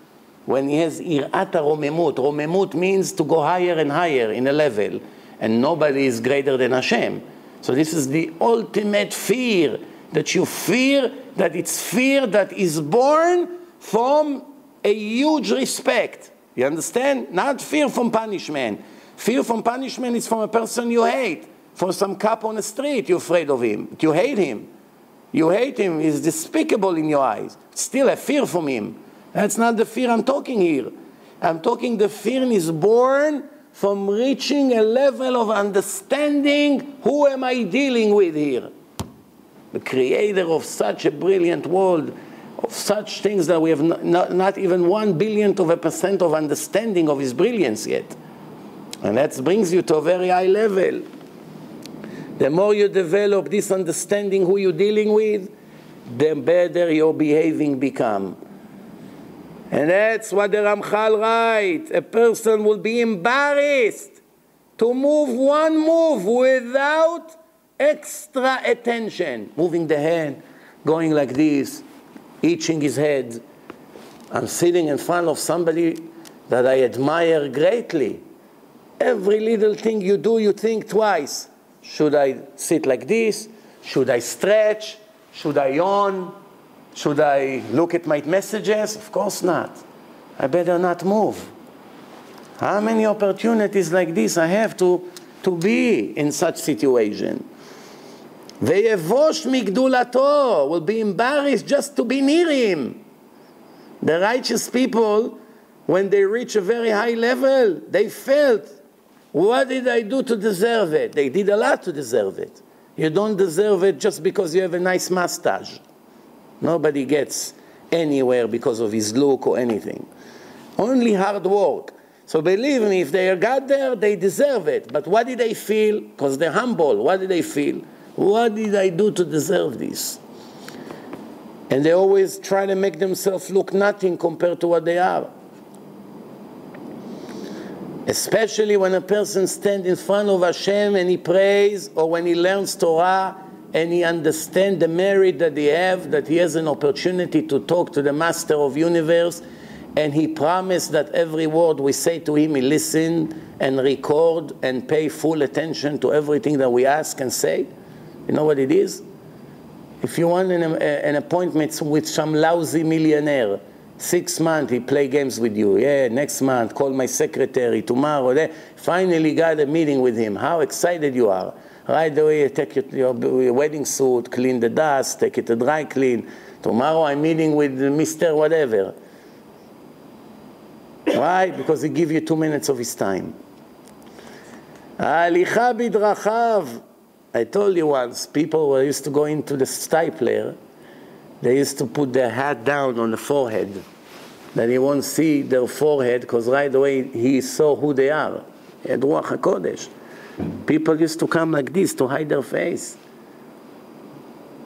when he has irat aromemut. Romemut means to go higher and higher in a level, and nobody is greater than Hashem. So this is the ultimate fear, that you fear, that it's fear that is born from a huge respect. You understand? Not fear from punishment. Fear from punishment is from a person you hate. For some cop on the street, you're afraid of him. You hate him. You hate him. He's despicable in your eyes. Still a fear from him. That's not the fear I'm talking here. I'm talking the fear is born from reaching a level of understanding, who am I dealing with here? The creator of such a brilliant world, of such things that we have not even 1 billionth of a percent of understanding of his brilliance yet. And that brings you to a very high level. The more you develop this understanding who you're dealing with, the better your behaving become. And that's what the Ramchal writes. A person will be embarrassed to move 1 move without extra attention. Moving the hand, going like this, itching his head. I'm sitting in front of somebody that I admire greatly. Every little thing you do, you think twice. Should I sit like this? Should I stretch? Should I yawn? Should I look at my messages? Of course not. I better not move. How many opportunities like this I have to be in such situation? Ve'yevosh migdulato, will be embarrassed just to be near him. The righteous people, when they reach a very high level, they felt, what did I do to deserve it? They did a lot to deserve it. You don't deserve it just because you have a nice mustache. Nobody gets anywhere because of his look or anything. Only hard work. So believe me, if they got there, they deserve it. But what did they feel? Because they're humble. What did they feel? What did I do to deserve this? And they always try to make themselves look nothing compared to what they are. Especially when a person stands in front of Hashem and he prays, or when he learns Torah and he understands the merit that he has, that he has an opportunity to talk to the Master of Universe, and he promised that every word we say to him, he listens and records and pay full attention to everything that we ask and say. You know what it is? If you want an appointment with some lousy millionaire, 6 months he play games with you. Yeah, next month, call my secretary, tomorrow. Then finally got a meeting with him. How excited you are. Right away, you take your wedding suit, clean the dust, take it to dry clean. Tomorrow I'm meeting with Mr. Whatever. Why? Because he give you 2 minutes of his time. Alicha bidrachav. I told you once, people were used to go into the stipler. They used to put their hat down on the forehead. Then he won't see their forehead, because right away he saw who they are. He had Ruach HaKodesh. People used to come like this to hide their face.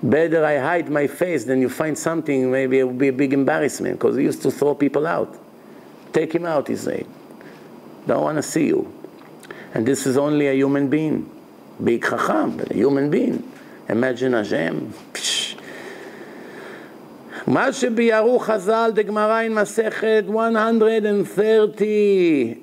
Better I hide my face than you find something, maybe it would be a big embarrassment, because he used to throw people out. Take him out, he said. Don't want to see you. And this is only a human being. Big Chacham, but a human being. Imagine Hashem. Ma shebiyaru Chazal, the Gemara in Masechet 133.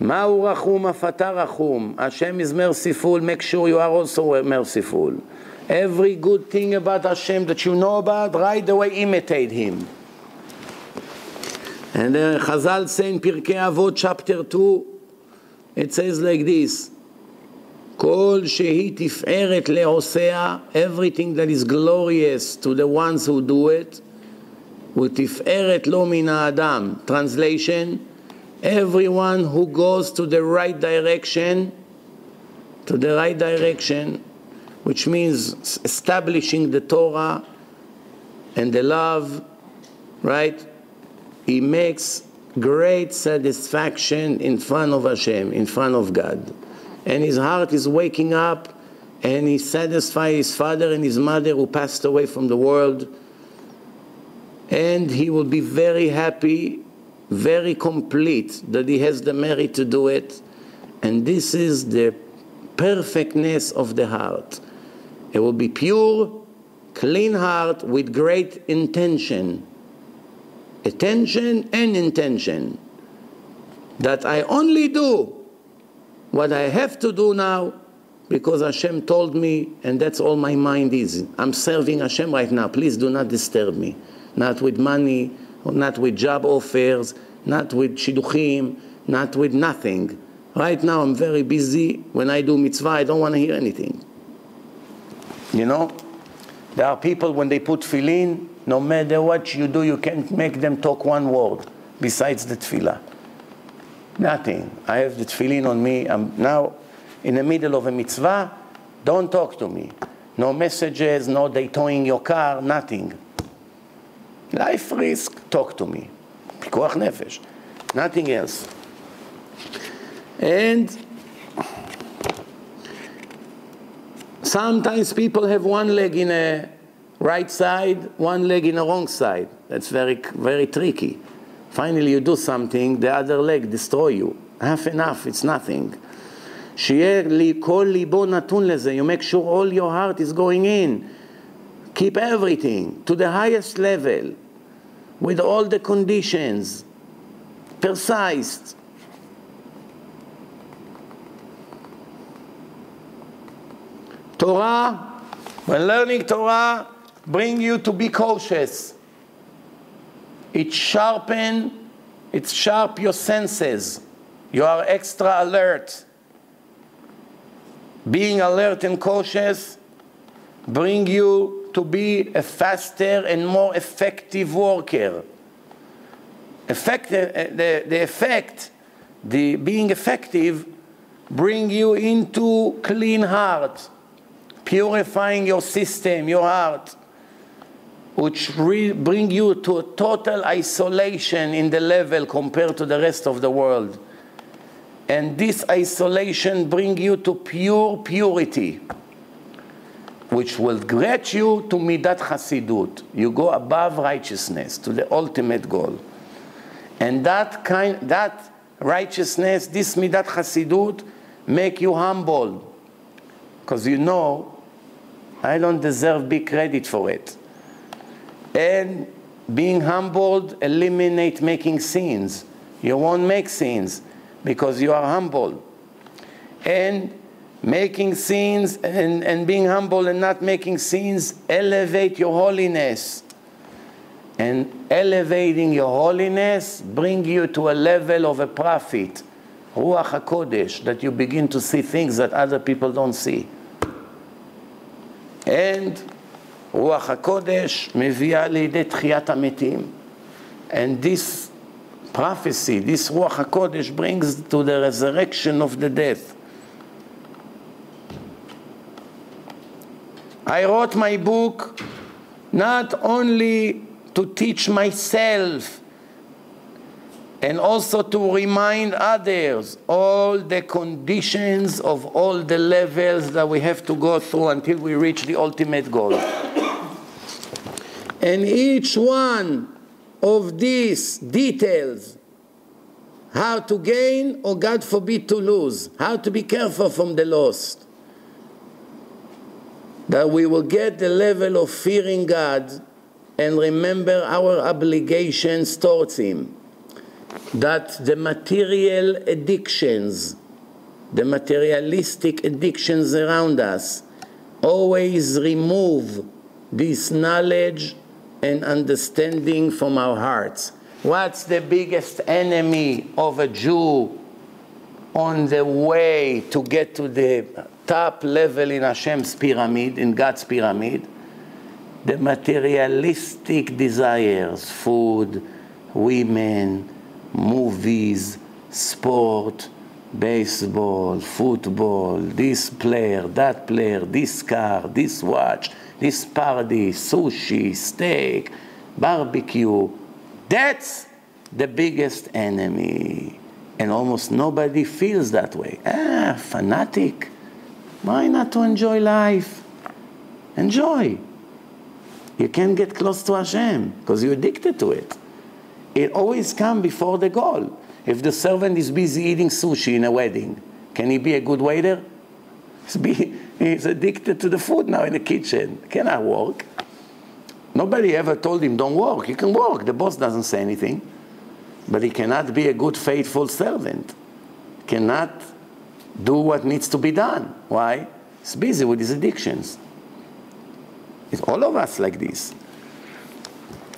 Ma'u rachum afatar rachum. Hashem is merciful. Make sure you are also merciful. Every good thing about Hashem that you know about, right away imitate Him. And Chazal say in Pirkei Avot chapter 2, it says like this, Kol shehi tiferet le'osea, everything that is glorious to the ones who do it, u'tiferet lo min ha'adam. Translation, everyone who goes to the right direction, which means establishing the Torah and the love, right? He makes great satisfaction in front of Hashem, in front of God. And his heart is waking up, and he satisfies his father and his mother who passed away from the world. And he will be very happy, very complete, that he has the merit to do it. And this is the perfectness of the heart. It will be pure, clean heart with great intention. Attention and intention, that I only do what I have to do now because Hashem told me, and that's all my mind is. I'm serving Hashem right now. Please do not disturb me. Not with money, or not with job offers, not with shidduchim, not with nothing. Right now I'm very busy. When I do mitzvah, I don't want to hear anything. You know? There are people, when they put tefillin, no matter what you do, you can't make them talk one word besides the tefillah. Nothing. I have the tefillin on me. I'm now in the middle of a mitzvah. Don't talk to me. No messages, no they towing your car, nothing. Life risk, talk to me. Pikuach nefesh. Nothing else. And sometimes people have one leg in a right side, one leg in a wrong side. That's very, very tricky. Finally, you do something, the other leg destroy you. Half enough, it's nothing. You make sure all your heart is going in. Keep everything to the highest level, with all the conditions, precise. Torah, when learning Torah, bring you to be cautious. It sharp your senses. You are extra alert. Being alert and cautious bring you to be a faster and more effective worker. Being effective bring you into clean heart, purifying your system, your heart, which bring you to a total isolation in the level compared to the rest of the world. And this isolation bring you to pure purity, which will grant you to midat Hasidut. You go above righteousness to the ultimate goal. And that righteousness, this midat Hasidut, make you humble. Because you know, I don't deserve big credit for it. And being humbled eliminate making sins. You won't make sins because you are humble. And making sins and being humble and not making sins elevate your holiness. And elevating your holiness bring you to a level of a prophet, Ruach HaKodesh, that you begin to see things that other people don't see. And Ruach HaKodesh mevi'a li'idei tchiyat hametim. And this prophecy, this Ruach HaKodesh brings to the resurrection of the death. I wrote my book not only to teach myself and also to remind others all the conditions of all the levels that we have to go through until we reach the ultimate goal. And each one of these details, how to gain or God forbid to lose, how to be careful from the lost, that we will get the level of fearing God and remember our obligations towards Him, that the material addictions, the materialistic addictions around us, always remove this knowledge and understanding from our hearts. What's the biggest enemy of a Jew on the way to get to the top level in Hashem's pyramid, in God's pyramid? The materialistic desires, food, women, movies, sport, baseball, football, this player, this car, this watch, this party, sushi, steak, barbecue. That's the biggest enemy. And almost nobody feels that way. Ah, fanatic. Why not to enjoy life? Enjoy. You can't get close to Hashem because you're addicted to it. It always comes before the goal. If the servant is busy eating sushi in a wedding, can he be a good waiter? He's addicted to the food now in the kitchen. Can I work? Nobody ever told him, don't work. You can work. The boss doesn't say anything. But he cannot be a good, faithful servant. Cannot do what needs to be done. Why? He's busy with his addictions. It's all of us like this.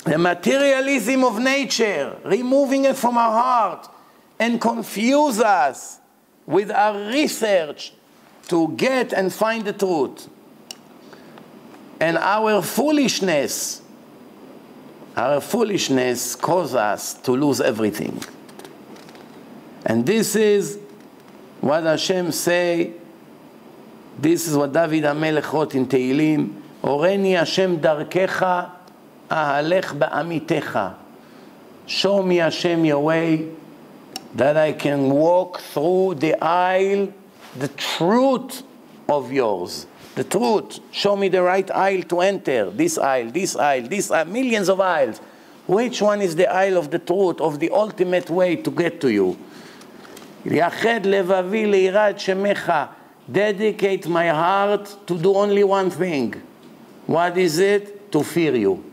The materialism of nature, removing it from our heart and confuse us with our research to get and find the truth. And our foolishness causes us to lose everything. And this is what Hashem say, this is what David HaMelech wrote in Tehillim, Oreni Hashem darkecha, ahalech ba'amitecha. Show me Hashem your way, that I can walk through the aisle, the truth of yours. The truth. Show me the right aisle to enter. This aisle, this aisle, this aisle, millions of aisles. Which one is the aisle of the truth, of the ultimate way to get to you? Yached levavi leirat shemecha. Dedicate my heart to do only one thing. What is it? To fear you.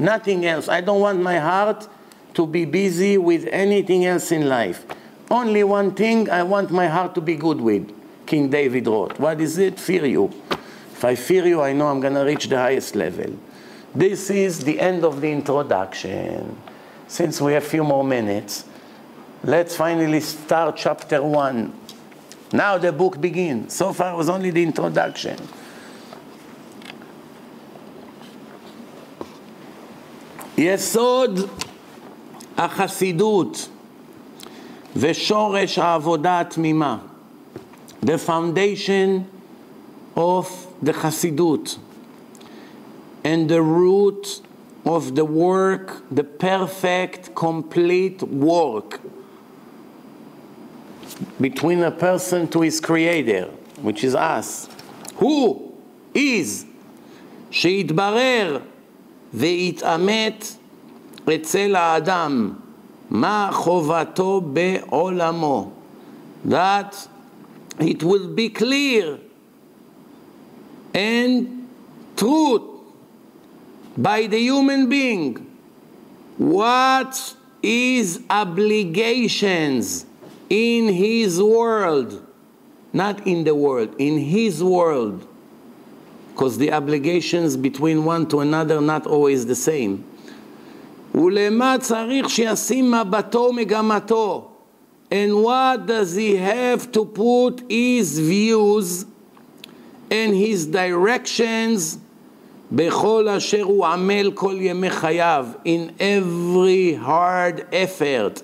Nothing else. I don't want my heart to be busy with anything else in life. Only one thing I want my heart to be good with. King David wrote. What is it? Fear you. If I fear you, I know I'm going to reach the highest level. This is the end of the introduction. Since we have a few more minutes, let's finally start chapter 1. Now the book begins. So far it was only the introduction. יסוד החסידות ושורש העבודה התמימה, the foundation of the Hasidut and the root of the work, the perfect, complete work between a person to his creator, which is us, who is שיתברר ויתאמת אצל האדם מה חובתו בעולמו, that it will be clear and true by the human being what is obligations in his world, not in the world, in his world, because the obligations between one to another are not always the same. ולמה צריך שישים מבטו מגמתו, and what does he have to put his views and his directions בכל אשר הוא עמל כל ימי חייו, in every hard effort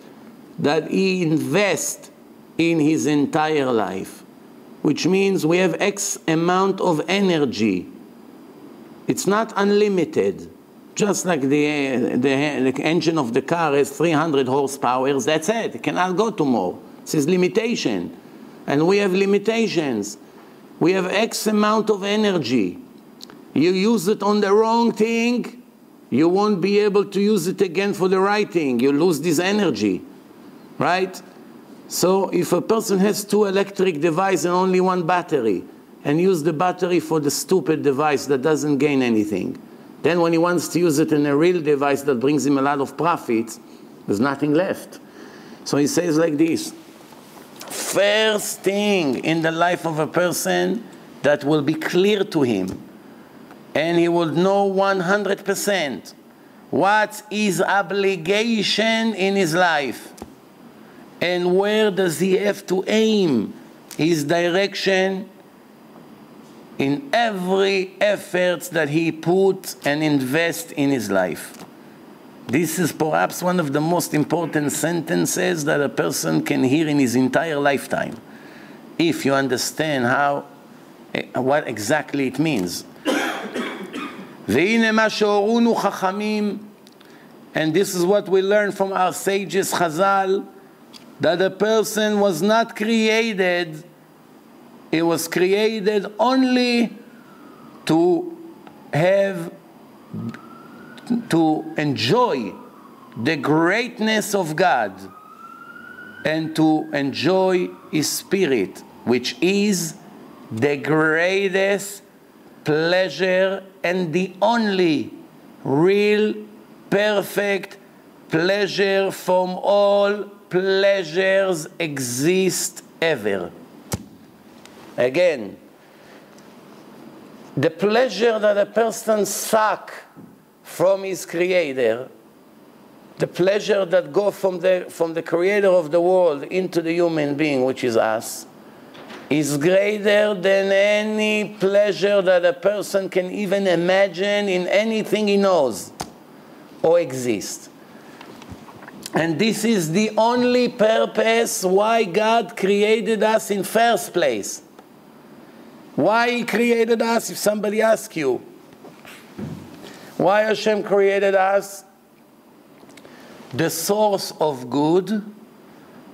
that he invests in his entire life, which means we have X amount of energy. It's not unlimited. Just like the engine of the car has 300 horsepower, that's it. It cannot go to more. This is limitation. And we have limitations. We have X amount of energy. You use it on the wrong thing, you won't be able to use it again for the right thing. You lose this energy, right? So if a person has two electric devices and only one battery, and use the battery for the stupid device that doesn't gain anything, then when he wants to use it in a real device that brings him a lot of profits, there's nothing left. So he says like this, first thing in the life of a person that will be clear to him, and he will know 100% what's his obligation in his life, and where does he have to aim his direction in every effort that he put and invest in his life. This is perhaps one of the most important sentences that a person can hear in his entire lifetime, if you understand what exactly it means. And this is what we learn from our sages Chazal, that a person was not created, it was created only to enjoy the greatness of God and to enjoy His Spirit, which is the greatest pleasure and the only real perfect pleasure from all pleasures exist ever. Again, the pleasure that a person sucks from his creator, the pleasure that goes from the creator of the world into the human being, which is us, is greater than any pleasure that a person can even imagine in anything he knows or exists. And this is the only purpose why God created us in first place. Why he created us, if somebody asks you, why Hashem created us, the source of good,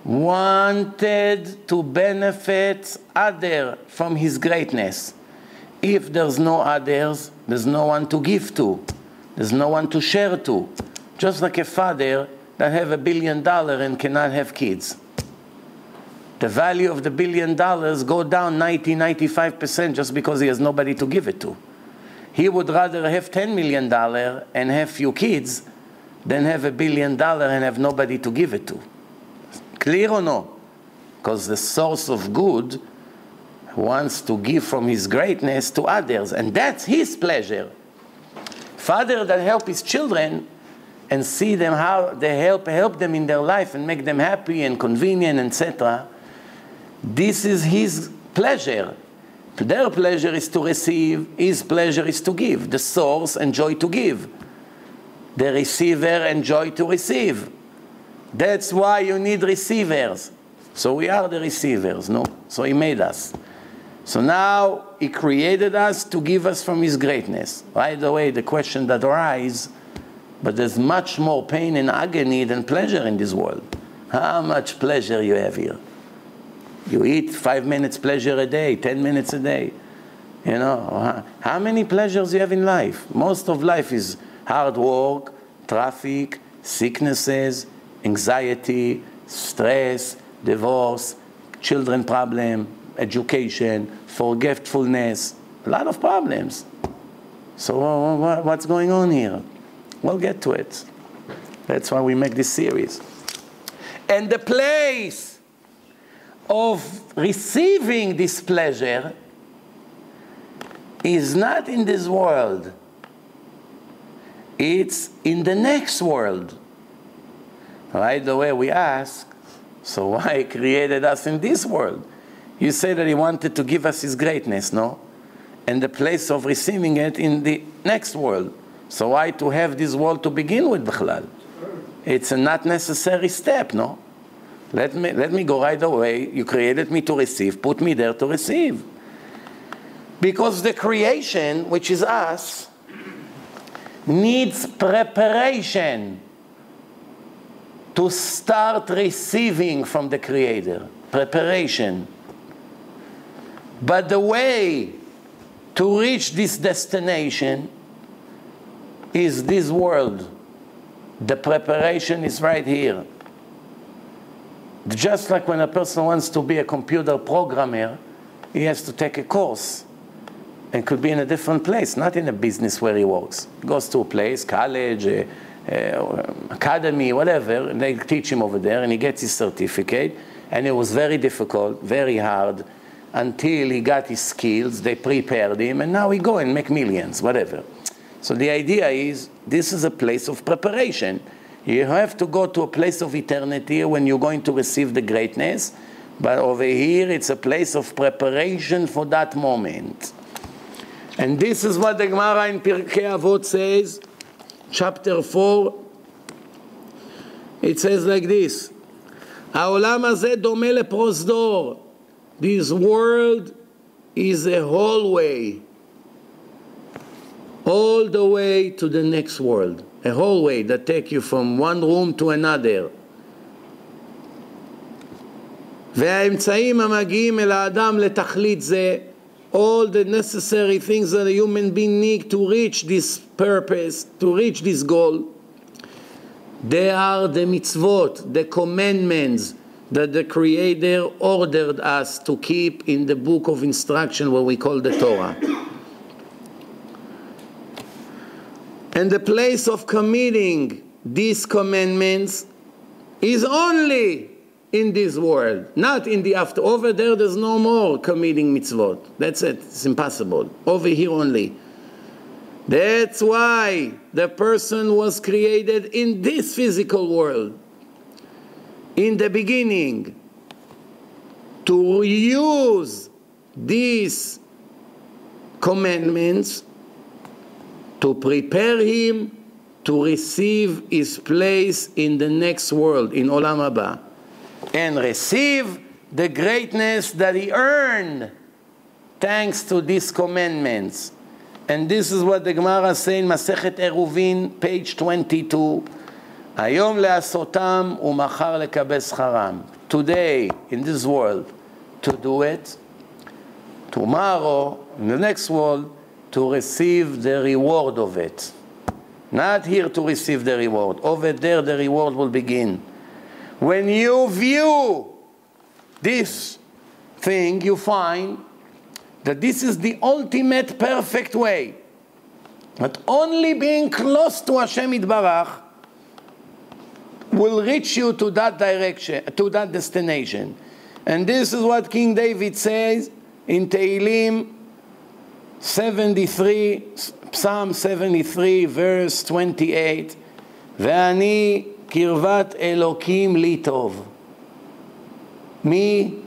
wanted to benefit others from his greatness. If there's no others, there's no one to give to. There's no one to share to. Just like a father that have $1 billion and cannot have kids. The value of the $1 billion go down 90, 95% just because he has nobody to give it to. He would rather have $10 million and have few kids than have $1 billion and have nobody to give it to. Clear or no? Because the source of good wants to give from his greatness to others, and that's his pleasure. Father that help his children and see them how they help them in their life and make them happy and convenient, etc. This is his pleasure. Their pleasure is to receive, his pleasure is to give, the source and joy to give. The receiver enjoys to receive. That's why you need receivers. So we are the receivers, no? So he made us. So now he created us to give us from his greatness. Right away, the question that arises, but there's much more pain and agony than pleasure in this world. How much pleasure you have here? You eat 5 minutes pleasure a day, 10 minutes a day. You know, how many pleasures you have in life? Most of life is hard work, traffic, sicknesses, anxiety, stress, divorce, children problem, education, forgetfulness, a lot of problems. So what's going on here? We'll get to it. That's why we make this series. And the place of receiving this pleasure is not in this world. It's in the next world. Right away we ask, so why he created us in this world? You say that he wanted to give us his greatness, no? And the place of receiving it in the next world. So why to have this world to begin with, Bechlal? It's a not necessary step, no? Let me go right away. You created me to receive. Put me there to receive. Because the creation, which is us, needs preparation to start receiving from the Creator. Preparation. But the way to reach this destination is this world. The preparation is right here. Just like when a person wants to be a computer programmer, he has to take a course and could be in a different place, not in a business where he works. He goes to a place, college, academy, whatever, and they teach him over there, and he gets his certificate, and it was very difficult, very hard, until he got his skills, they prepared him, and now he go and make millions, whatever. So the idea is, this is a place of preparation. You have to go to a place of eternity when you're going to receive the greatness, but over here it's a place of preparation for that moment. And this is what the Gemara in Pirkei Avot says, chapter 4. It says like this, Ha'olam hazeh domeh leprosdor. This world is a hallway, all the way to the next world. A hallway that takes you from one room to another. והאמצעים המגיעים אל האדם לתכלית זה, all the necessary things that a human being needs to reach this purpose, to reach this goal, they are the mitzvot, the commandments that the Creator ordered us to keep in the book of instruction, what we call the Torah. And the place of committing these commandments is only in this world, not in the after. Over there, there's no more committing mitzvot. That's it. It's impossible. Over here only. That's why the person was created in this physical world. In the beginning, to use these commandments to prepare him to receive his place in the next world, in Olam Haba, and receive the greatness that he earned thanks to these commandments. And this is what the Gemara says in Masechet Eruvin, page 22. Hayom le'asotam umachar lekabel sharam. Today, in this world, to do it. Tomorrow, in the next world, to receive the reward of it. Not here to receive the reward. Over there, the reward will begin. When you view this thing, you find that this is the ultimate perfect way. That only being close to Hashem Yitbarach will reach you to that direction, to that destination. And this is what King David says in Tehillim 73, Psalm 73, verse 28. Ve'ani Kirvat Elokim Litov. Me,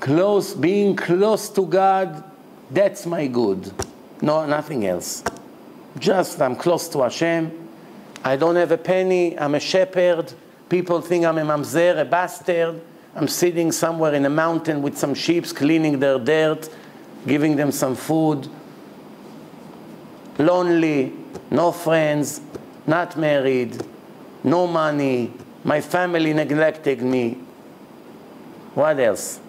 close, being close to God, that's my good. No, nothing else. Just I'm close to Hashem, I don't have a penny. I'm a shepherd. People think I'm a mamzer, a bastard. I'm sitting somewhere in a mountain with some sheep, cleaning their dirt, giving them some food. Lonely, no friends, not married, no money. My family neglected me. What else?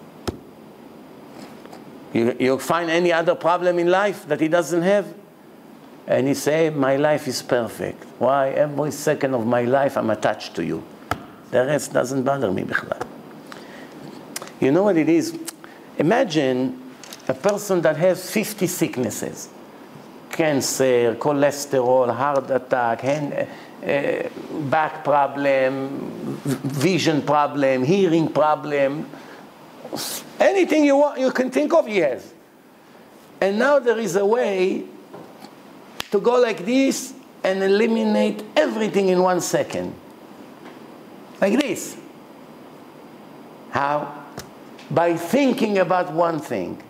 You'll find any other problem in life that he doesn't have? And he says, my life is perfect. Why? Every second of my life I'm attached to you. The rest doesn't bother me. You know what it is? Imagine a person that has 50 sicknesses. Cancer, cholesterol, heart attack, back problem, vision problem, hearing problem. Anything you want, you can think of, he has. And now there is a way to go like this and eliminate everything in 1 second. Like this. How? By thinking about one thing.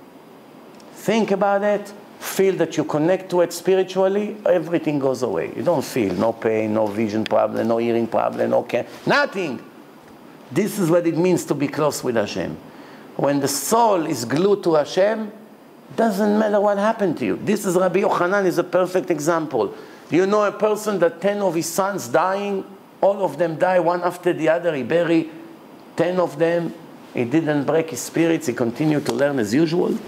Think about it, feel that you connect to it spiritually, everything goes away. You don't feel no pain, no vision problem, no hearing problem, no care, nothing. This is what it means to be close with Hashem. When the soul is glued to Hashem, doesn't matter what happened to you. This is Rabbi Yochanan is a perfect example. You know a person that 10 of his sons dying, all of them die one after the other. He buried 10 of them. He didn't break his spirits. He continued to learn as usual.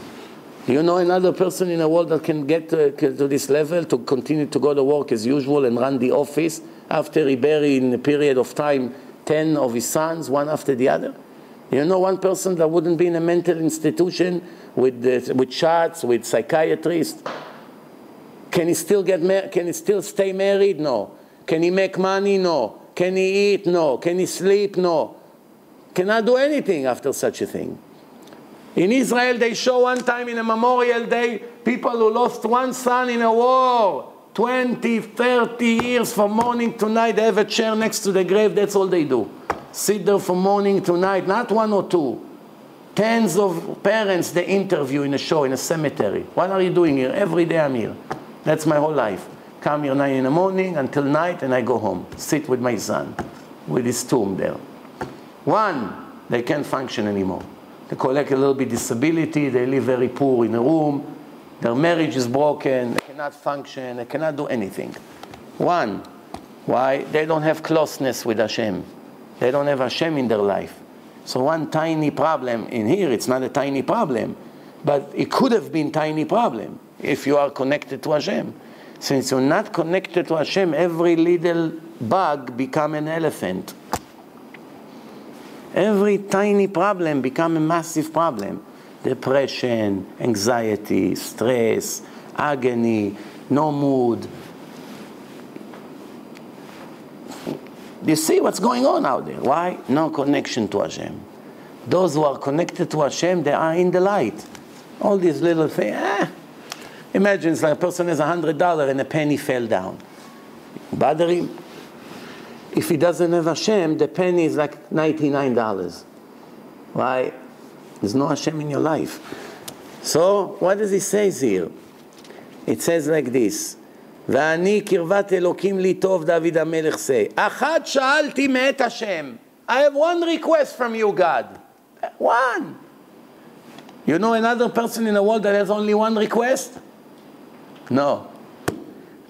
You know another person in the world that can get to this level, to continue to go to work as usual and run the office after he buried in a period of time 10 of his sons, one after the other? You know one person that wouldn't be in a mental institution with charts, with psychiatrists? Can he still get married? Can he still stay married? No. Can he make money? No. Can he eat? No. Can he sleep? No. Cannot do anything after such a thing. In Israel, they show one time in a memorial day, people who lost one son in a war. 20, 30 years from morning to night, they have a chair next to the grave. That's all they do. Sit there from morning to night, not one or two. Tens of parents they interview in a show, in a cemetery. What are you doing here? Every day I'm here. That's my whole life. Come here 9 in the morning until night and I go home. Sit with my son, with his tomb there. One, they can't function anymore. They collect a little bit disability, they live very poor in a room, their marriage is broken, they cannot function, they cannot do anything. One, why? They don't have closeness with Hashem. They don't have Hashem in their life. So one tiny problem in here, it's not a tiny problem, but it could have been a tiny problem if you are connected to Hashem. Since you're not connected to Hashem, every little bug becomes an elephant. Every tiny problem becomes a massive problem. Depression, anxiety, stress, agony, no mood. You see what's going on out there. Why? No connection to Hashem. Those who are connected to Hashem, they are in the light. All these little things. Imagine it's like a person has $100 and a penny fell down. Bother him? If he doesn't have Hashem, the penny is like $99. Why? There's no Hashem in your life. So, what does he say here? It says like this. ואני קרבת אלוקים לי טוב דוד המלך say. אחד שאלתי מאת השם. I have one request from you, God. One. You know another person in the world that has only one request? No.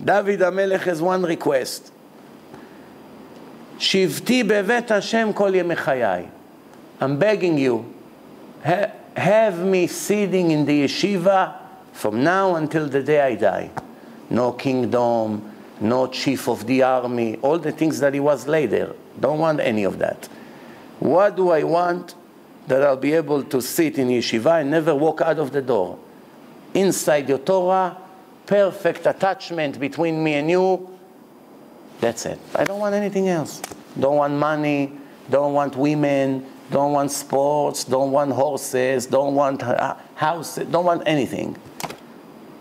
David HaMelech has one request. Shivti bevet Hashem kol yemei chayai. I'm begging you. Have me sitting in the yeshiva from now until the day I die. No kingdom, no chief of the army, all the things that he was later. Don't want any of that. What do I want? That I'll be able to sit in yeshiva and never walk out of the door. Inside your Torah, perfect attachment between me and you. That's it. I don't want anything else. Don't want money, don't want women, don't want sports, don't want horses, don't want houses, don't want anything.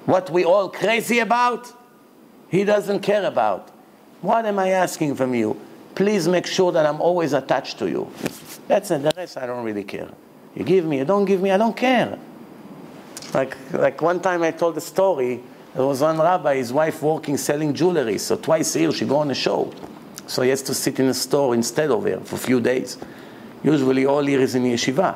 What we all crazy about, he doesn't care about. What am I asking from you? Please make sure that I'm always attached to you. That's it. The rest I don't really care. You give me, you don't give me, I don't care. Like one time I told a story There was one rabbi, his wife working selling jewelry, so twice a year she go on a show. So he has to sit in a store instead of her for a few days. Usually all year is in yeshiva,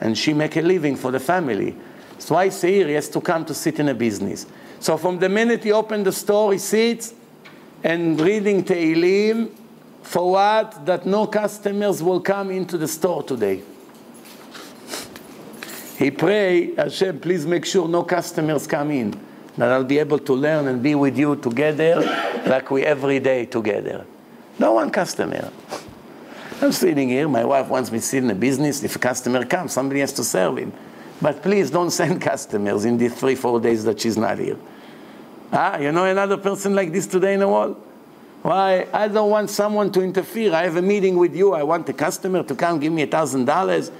and she make a living for the family. Twice a year he has to come to sit in a business. So from the minute he opened the store, he sits and reading Tehillim, for what? That no customers will come into the store today. He pray, Hashem, please make sure no customers come in, that I'll be able to learn and be with you together like we every day together. No one customer. I'm sitting here, my wife wants me to sit in a business. If a customer comes, somebody has to serve him. But please don't send customers in the 3-4 days that she's not here. Ah, you know another person like this today in the world? Why? I don't want someone to interfere. I have a meeting with you. I want a customer to come give me $1,000.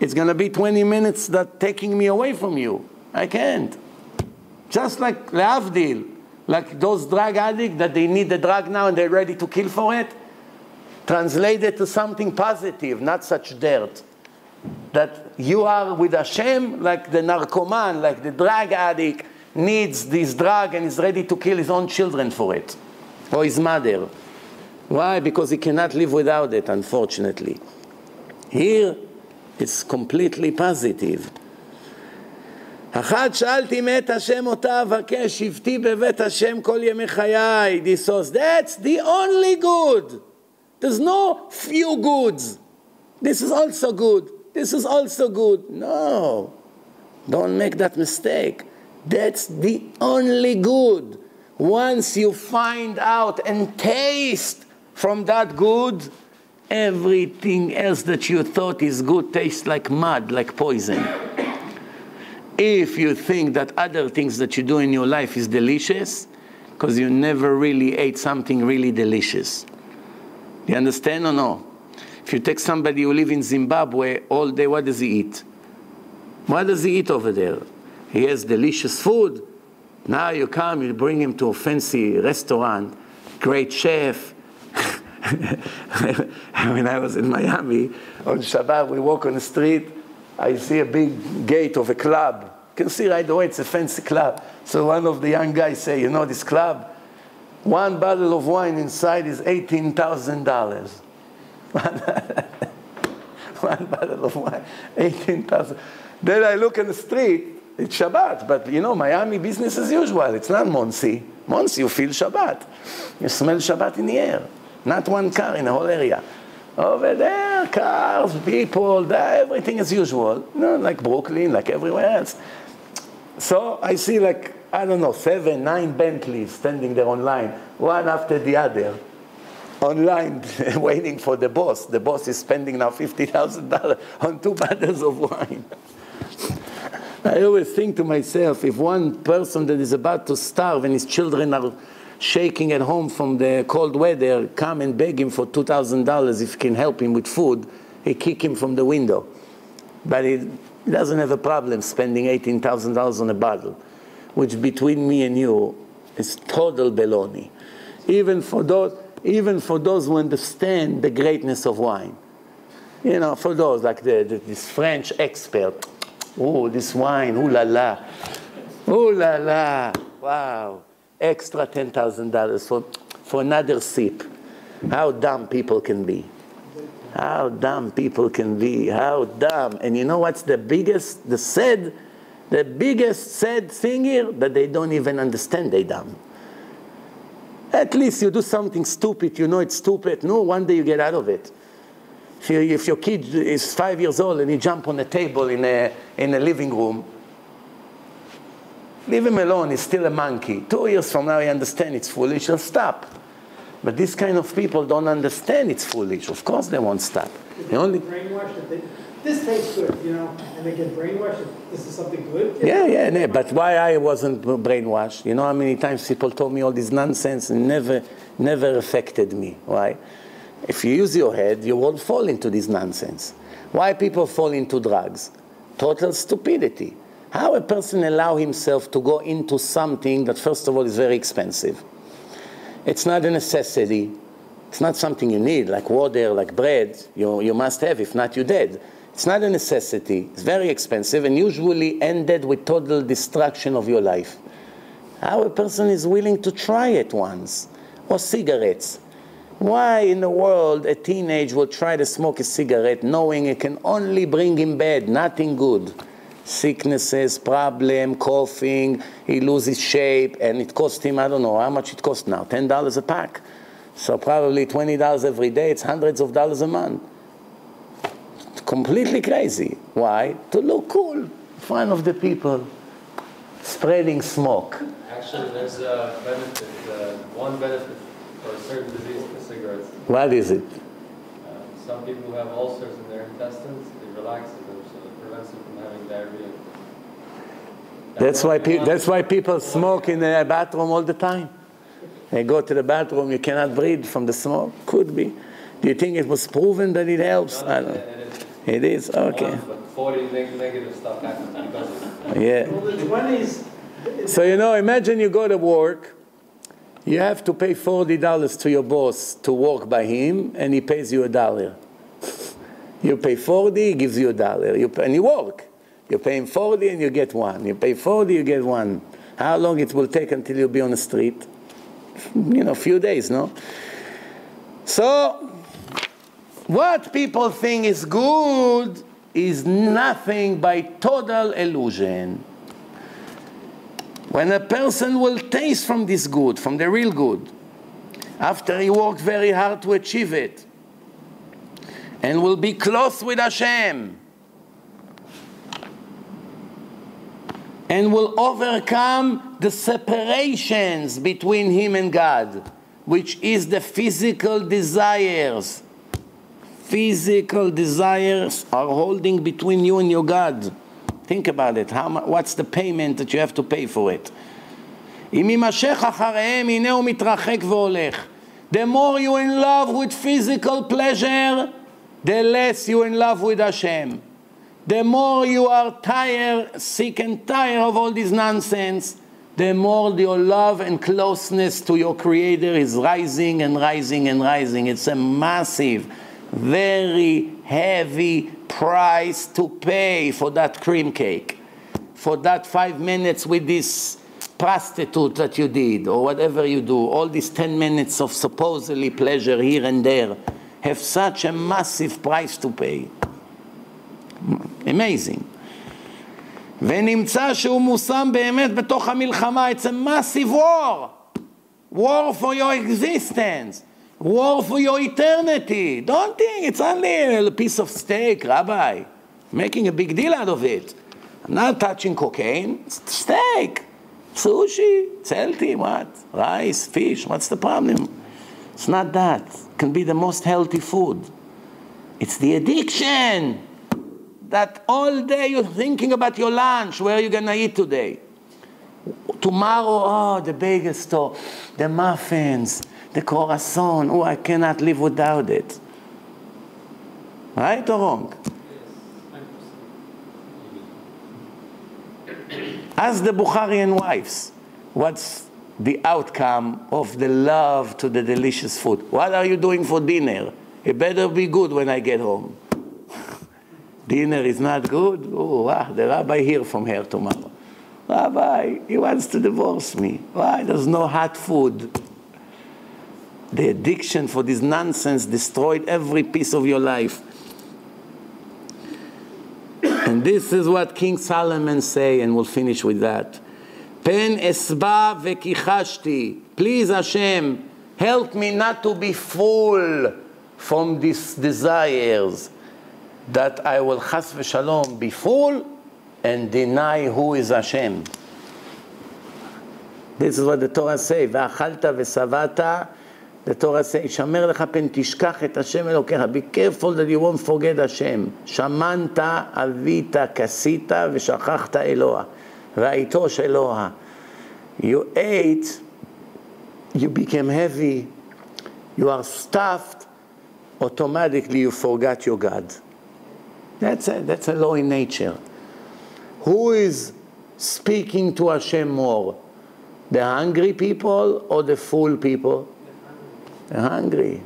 It's going to be 20 minutes that taking me away from you. I can't. Just like Leavdil, like those drug addicts that they need the drug now and they're ready to kill for it. Translate it to something positive, not such dirt. That you are with Hashem like the narcoman, like the drug addict needs this drug and is ready to kill his own children for it, or his mother. Why? Because he cannot live without it, unfortunately. Here, it's completely positive. That's the only good. There's no few goods. This is also good. This is also good. No. Don't make that mistake. That's the only good. Once you find out and taste from that good, everything else that you thought is good tastes like mud, like poison. If you think that other things that you do in your life is delicious, because you never really ate something really delicious. You understand or no? If you take somebody who lives in Zimbabwe all day, what does he eat? What does he eat over there? He has delicious food. Now you come, you bring him to a fancy restaurant, great chef. When I was in Miami, on Shabbat, we walk on the street, I see a big gate of a club. You can see right away it's a fancy club. So one of the young guys say, you know this club? One bottle of wine inside is $18,000. One bottle of wine, $18,000. Then I look in the street, it's Shabbat, but you know, Miami business as usual. It's not Monsey. Monsey, you feel Shabbat. You smell Shabbat in the air. Not one car in the whole area. Over there, cars, people, there, everything as usual. You know, like Brooklyn, like everywhere else. So I see like, I don't know, 7, 9 Bentleys standing there online, one after the other. Online, waiting for the boss. The boss is spending now $50,000 on 2 bottles of wine. I always think to myself, if one person that is about to starve and his children are shaking at home from the cold weather, come and beg him for $2,000 if he can help him with food, he kick him from the window. But he doesn't have a problem spending $18,000 on a bottle, which between me and you is total baloney. Even for those who understand the greatness of wine. You know, for those like this French expert, oh, this wine, ooh la la, wow. Extra $10,000 for another sip. How dumb people can be. How dumb people can be, how dumb. And you know what's the biggest sad thing here? That they don't even understand they dumb. At least you do something stupid, you know it's stupid. No, one day you get out of it. If your kid is 5 years old and he jumps on a table in a living room, leave him alone, he's still a monkey. 2 years from now he understands it's foolish, he'll stop. But this kind of people don't understand it's foolish. Of course they won't stop. They only brainwashed that this tastes good, you know, and they get brainwashed that this is something good. Yeah, but why I wasn't brainwashed? You know how many times people told me all this nonsense and never affected me. Why? If you use your head, you won't fall into this nonsense. Why people fall into drugs? Total stupidity. How a person allow himself to go into something that, first of all, is very expensive. It's not a necessity. It's not something you need, like water, like bread. You must have, if not, you're dead. It's not a necessity. It's very expensive and usually ended with total destruction of your life. How a person is willing to try it once, or cigarettes. Why in the world a teenager will try to smoke a cigarette knowing it can only bring him bad, nothing good? Sicknesses, problem, coughing, he loses shape, and it cost him, I don't know, how much it cost now? $10 a pack. So probably $20 every day, it's hundreds of dollars a month. It's completely crazy. Why? To look cool in front of the people, spreading smoke. Actually, there's a benefit, one benefit for a certain disease for cigarettes. What is it? Some people who have ulcers in their intestines, it relaxes them, so it prevents them from having diarrhea. That's why people smoke in their bathroom all the time. They go to the bathroom, you cannot breathe from the smoke. Could be. Do you think it was proven that it helps? No, I don't. It is? Okay. 40 negative stuff happens because of it. Yeah. Well, the 20s. So, you know, imagine you go to work. You have to pay $40 to your boss to work by him, and he pays you $1. You pay 40, he gives you $1. And you work. You pay him 40 and you get $1. You pay 40, you get $1. How long it will take until you'll be on the street? You know, few days, no? So, what people think is good is nothing by total illusion. When a person will taste from this good, from the real good, after he worked very hard to achieve it, and will be close with Hashem, and will overcome the separations between him and God, which is the physical desires. Physical desires are holding between you and your God. Think about it. What's the payment that you have to pay for it? The more you're in love with physical pleasure, the less you're in love with Hashem. The more you are tired, sick and tired of all this nonsense, the more your love and closeness to your Creator is rising and rising and rising. It's a massive, very heavy price to pay for that cream cake, for that 5 minutes with this prostitute that you did, or whatever you do, all these 10 minutes of supposedly pleasure here and there have such a massive price to pay. Amazing. ונמצא שהוא מושם באמת בתוך המלחמה. It's a massive war. War for your existence. War for your eternity. Don't think it's only a piece of steak, Rabbi. Making a big deal out of it. I'm not touching cocaine. It's steak. Sushi. It's healthy. What? Rice, fish. What's the problem? It's not that. It can be the most healthy food. It's the addiction. That all day you're thinking about your lunch, where are you going to eat today? Tomorrow, oh, the bagel store, the muffins, the croissant, oh, I cannot live without it. Right or wrong? Yes, ask the Bukharian wives, what's the outcome of the love to the delicious food? What are you doing for dinner? It better be good when I get home. Dinner is not good. Oh, wow, the rabbi hear from her tomorrow. Rabbi, he wants to divorce me. Why? There's no hot food. The addiction for this nonsense destroyed every piece of your life. And this is what King Solomon say, and we'll finish with that. Pen esba vekichashti. Please, Hashem, help me not to be full from these desires, that I will chas v'shalom be full and deny who is Hashem. This is what the Torah says. V'achalta v'savata. The Torah says, "Shamer lecha pen tishkach et Hashem elokecha." Be careful that you won't forget Hashem. Shamanta, avita, kasita, v'shachachta Eloha, v'aitosh Eloha. You ate, you became heavy, you are stuffed. Automatically, you forgot your God. That's a law in nature. Who is speaking to Hashem more? The hungry people or the full people? The hungry.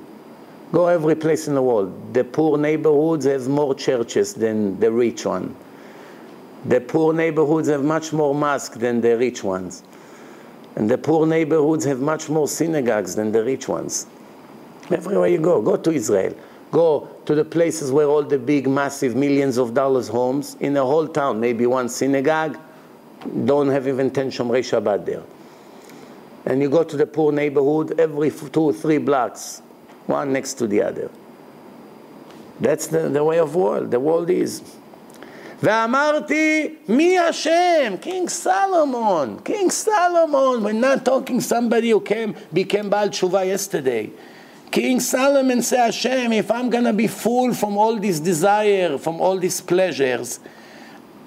Go every place in the world. The poor neighborhoods have more churches than the rich one. The poor neighborhoods have much more mosques than the rich ones. And the poor neighborhoods have much more synagogues than the rich ones. Everywhere you go, go to Israel. Go to the places where all the big, massive, millions of dollars homes in the whole town, maybe one synagogue, don't have even 10 Shomer Shabbat there. And you go to the poor neighborhood, every 2 or 3 blocks, one next to the other. That's the way of world. The world is. Ve'amarti mi Hashem, King Solomon. King Solomon. We're not talking somebody who became Baal Tshuva yesterday. King Solomon said, Hashem, if I'm going to be full from all this desire, from all these pleasures,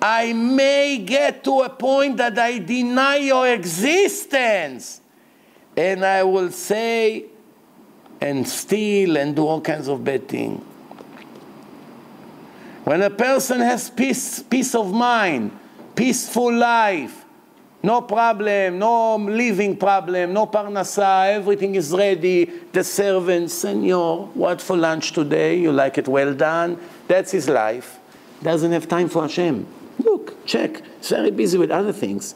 I may get to a point that I deny your existence. And I will say and steal and do all kinds of bad things. When a person has peace of mind, peaceful life, no problem, no living problem, no parnasa, everything is ready. The servant, senor, what for lunch today? You like it well done? That's his life. Doesn't have time for Hashem. Look, check. He's very busy with other things.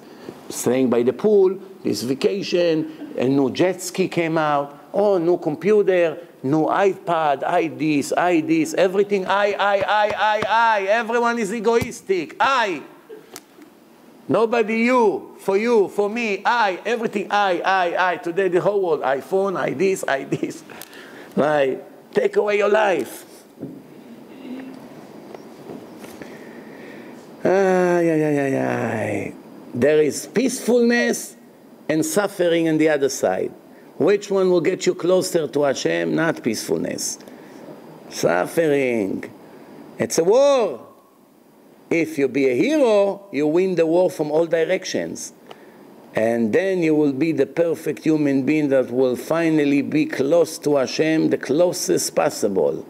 Staying by the pool, this vacation, a new jet ski came out, oh, new computer, new iPad, I this, everything, I. Everyone is egoistic, I. Nobody, you, for me, I, everything, I. Today the whole world, iPhone, I this. Right? Take away your life. Ay. There is peacefulness and suffering on the other side. Which one will get you closer to Hashem? Not peacefulness. Suffering. It's a war. If you be a hero, you win the war from all directions. And then you will be the perfect human being that will finally be close to Hashem, the closest possible.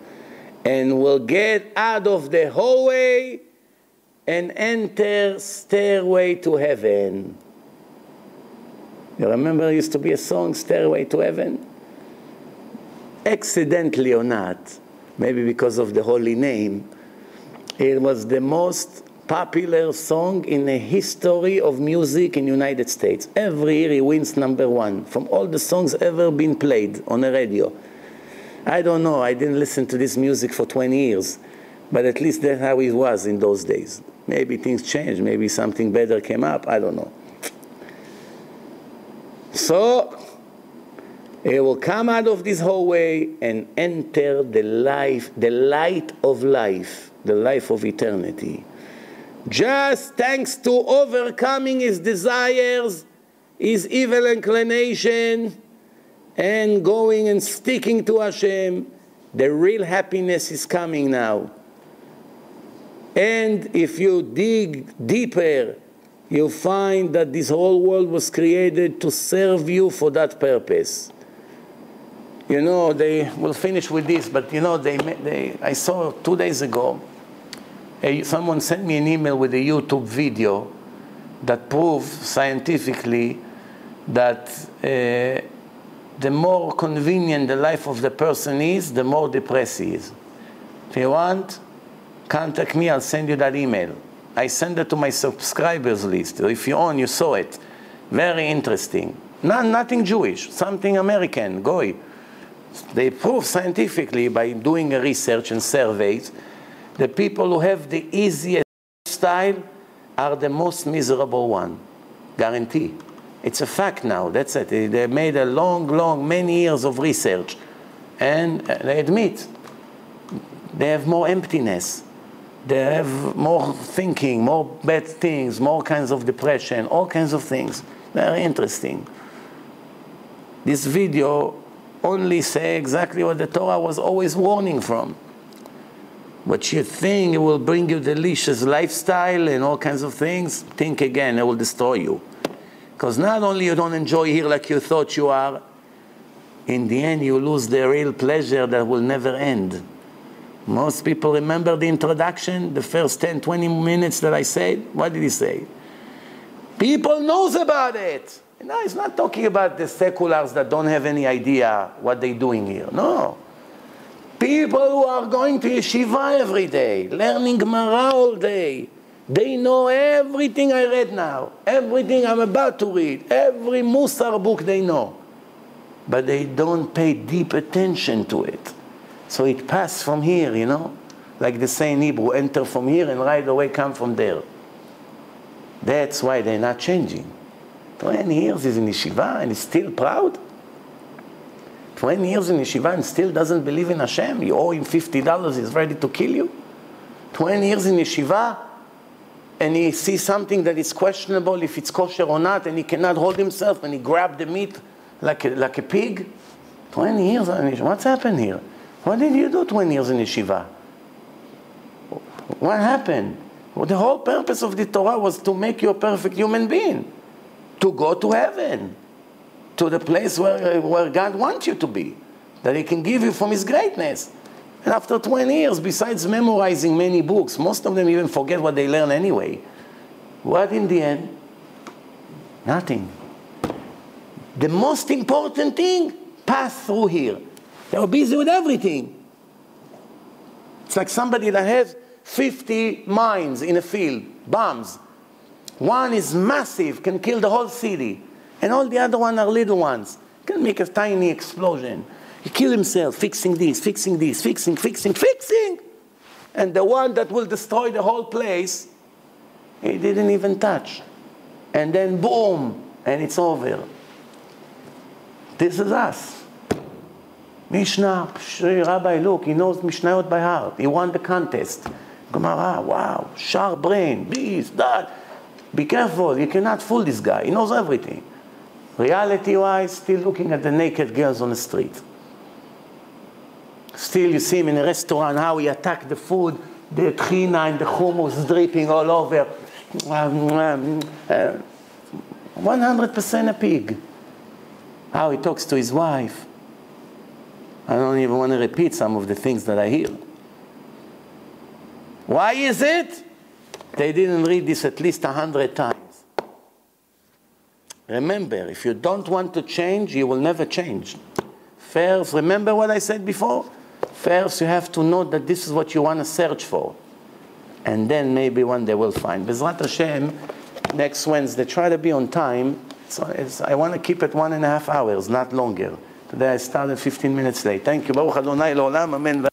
And will get out of the hallway and enter stairway to heaven. You remember there used to be a song, Stairway to Heaven? Accidentally or not, maybe because of the holy name, it was the most popular song in the history of music in the United States. Every year he wins #1 from all the songs ever been played on the radio. I don't know, I didn't listen to this music for 20 years, but at least that's how it was in those days. Maybe things changed, maybe something better came up, I don't know. So, he will come out of this hallway and enter the light of life. The life of eternity. Just thanks to overcoming his desires, his evil inclination, and going and sticking to Hashem, the real happiness is coming now. And if you dig deeper, you find that this whole world was created to serve you for that purpose. You know, they will finish with this, but you know, I saw 2 days ago, someone sent me an email with a YouTube video that proves scientifically that the more convenient the life of the person is, the more depressed he is. If you want, contact me, I'll send you that email. I send it to my subscribers list. If you own, you saw it. Very interesting. Nothing Jewish, something American, goy. They prove scientifically by doing research and surveys, the people who have the easiest lifestyle are the most miserable one. Guarantee. It's a fact now. That's it. They made a many years of research. And they admit they have more emptiness. They have more thinking, more bad things, more kinds of depression, all kinds of things. Very interesting. This video only say exactly what the Torah was always warning from. What you think it will bring you delicious lifestyle and all kinds of things, think again, it will destroy you. Because not only you don't enjoy here like you thought you are, in the end you lose the real pleasure that will never end. Most people remember the introduction, the first 10, 20 minutes that I said. What did he say? People knows about it. No, it's not talking about the seculars that don't have any idea what they're doing here. No. People who are going to yeshiva every day, learning Gemara all day, They know everything I read now, everything I'm about to read, every Musar book they know. But they don't pay deep attention to it. So it passed from here, you know? Like they say in Hebrew, enter from here and right away come from there. That's why they're not changing. 20 years is in yeshiva and he's still proud? 20 years in yeshiva and still doesn't believe in Hashem? You owe him $50, he's ready to kill you? 20 years in yeshiva and he sees something that is questionable if it's kosher or not and he cannot hold himself and he grabbed the meat like a pig? 20 years in yeshiva. What's happened here? What did you do 20 years in yeshiva? What happened? Well, the whole purpose of the Torah was to make you a perfect human being, to go to heaven, to the place where God wants you to be, that He can give you from His greatness. And after 20 years, besides memorizing many books, most of them even forget what they learn anyway. What in the end? Nothing. The most important thing passed through here. They were busy with everything. It's like somebody that has 50 mines in a field, bombs. One is massive, can kill the whole city. And all the other ones are little ones. Can make a tiny explosion. He kills himself, fixing this, fixing this, fixing. And the one that will destroy the whole place, he didn't even touch. And then boom, and it's over. This is us. Mishnah, Rabbi Luke, he knows Mishnayot by heart. He won the contest. Gemara, wow, sharp brain, this, that. Be careful, you cannot fool this guy. He knows everything. Reality-wise, still looking at the naked girls on the street. Still, you see him in a restaurant, how he attacked the food, the tchina and the hummus dripping all over. 100% a pig. How he talks to his wife. I don't even want to repeat some of the things that I hear. Why is it? They didn't read this at least 100 times. Remember, if you don't want to change, you will never change. First, remember what I said before? First, you have to know that this is what you want to search for. And then maybe one day we'll find. Bezrat Hashem, next Wednesday, try to be on time. So I want to keep it 1.5 hours, not longer. Today I started 15 minutes late. Thank you. Baruch Adonai L'olam. Amen.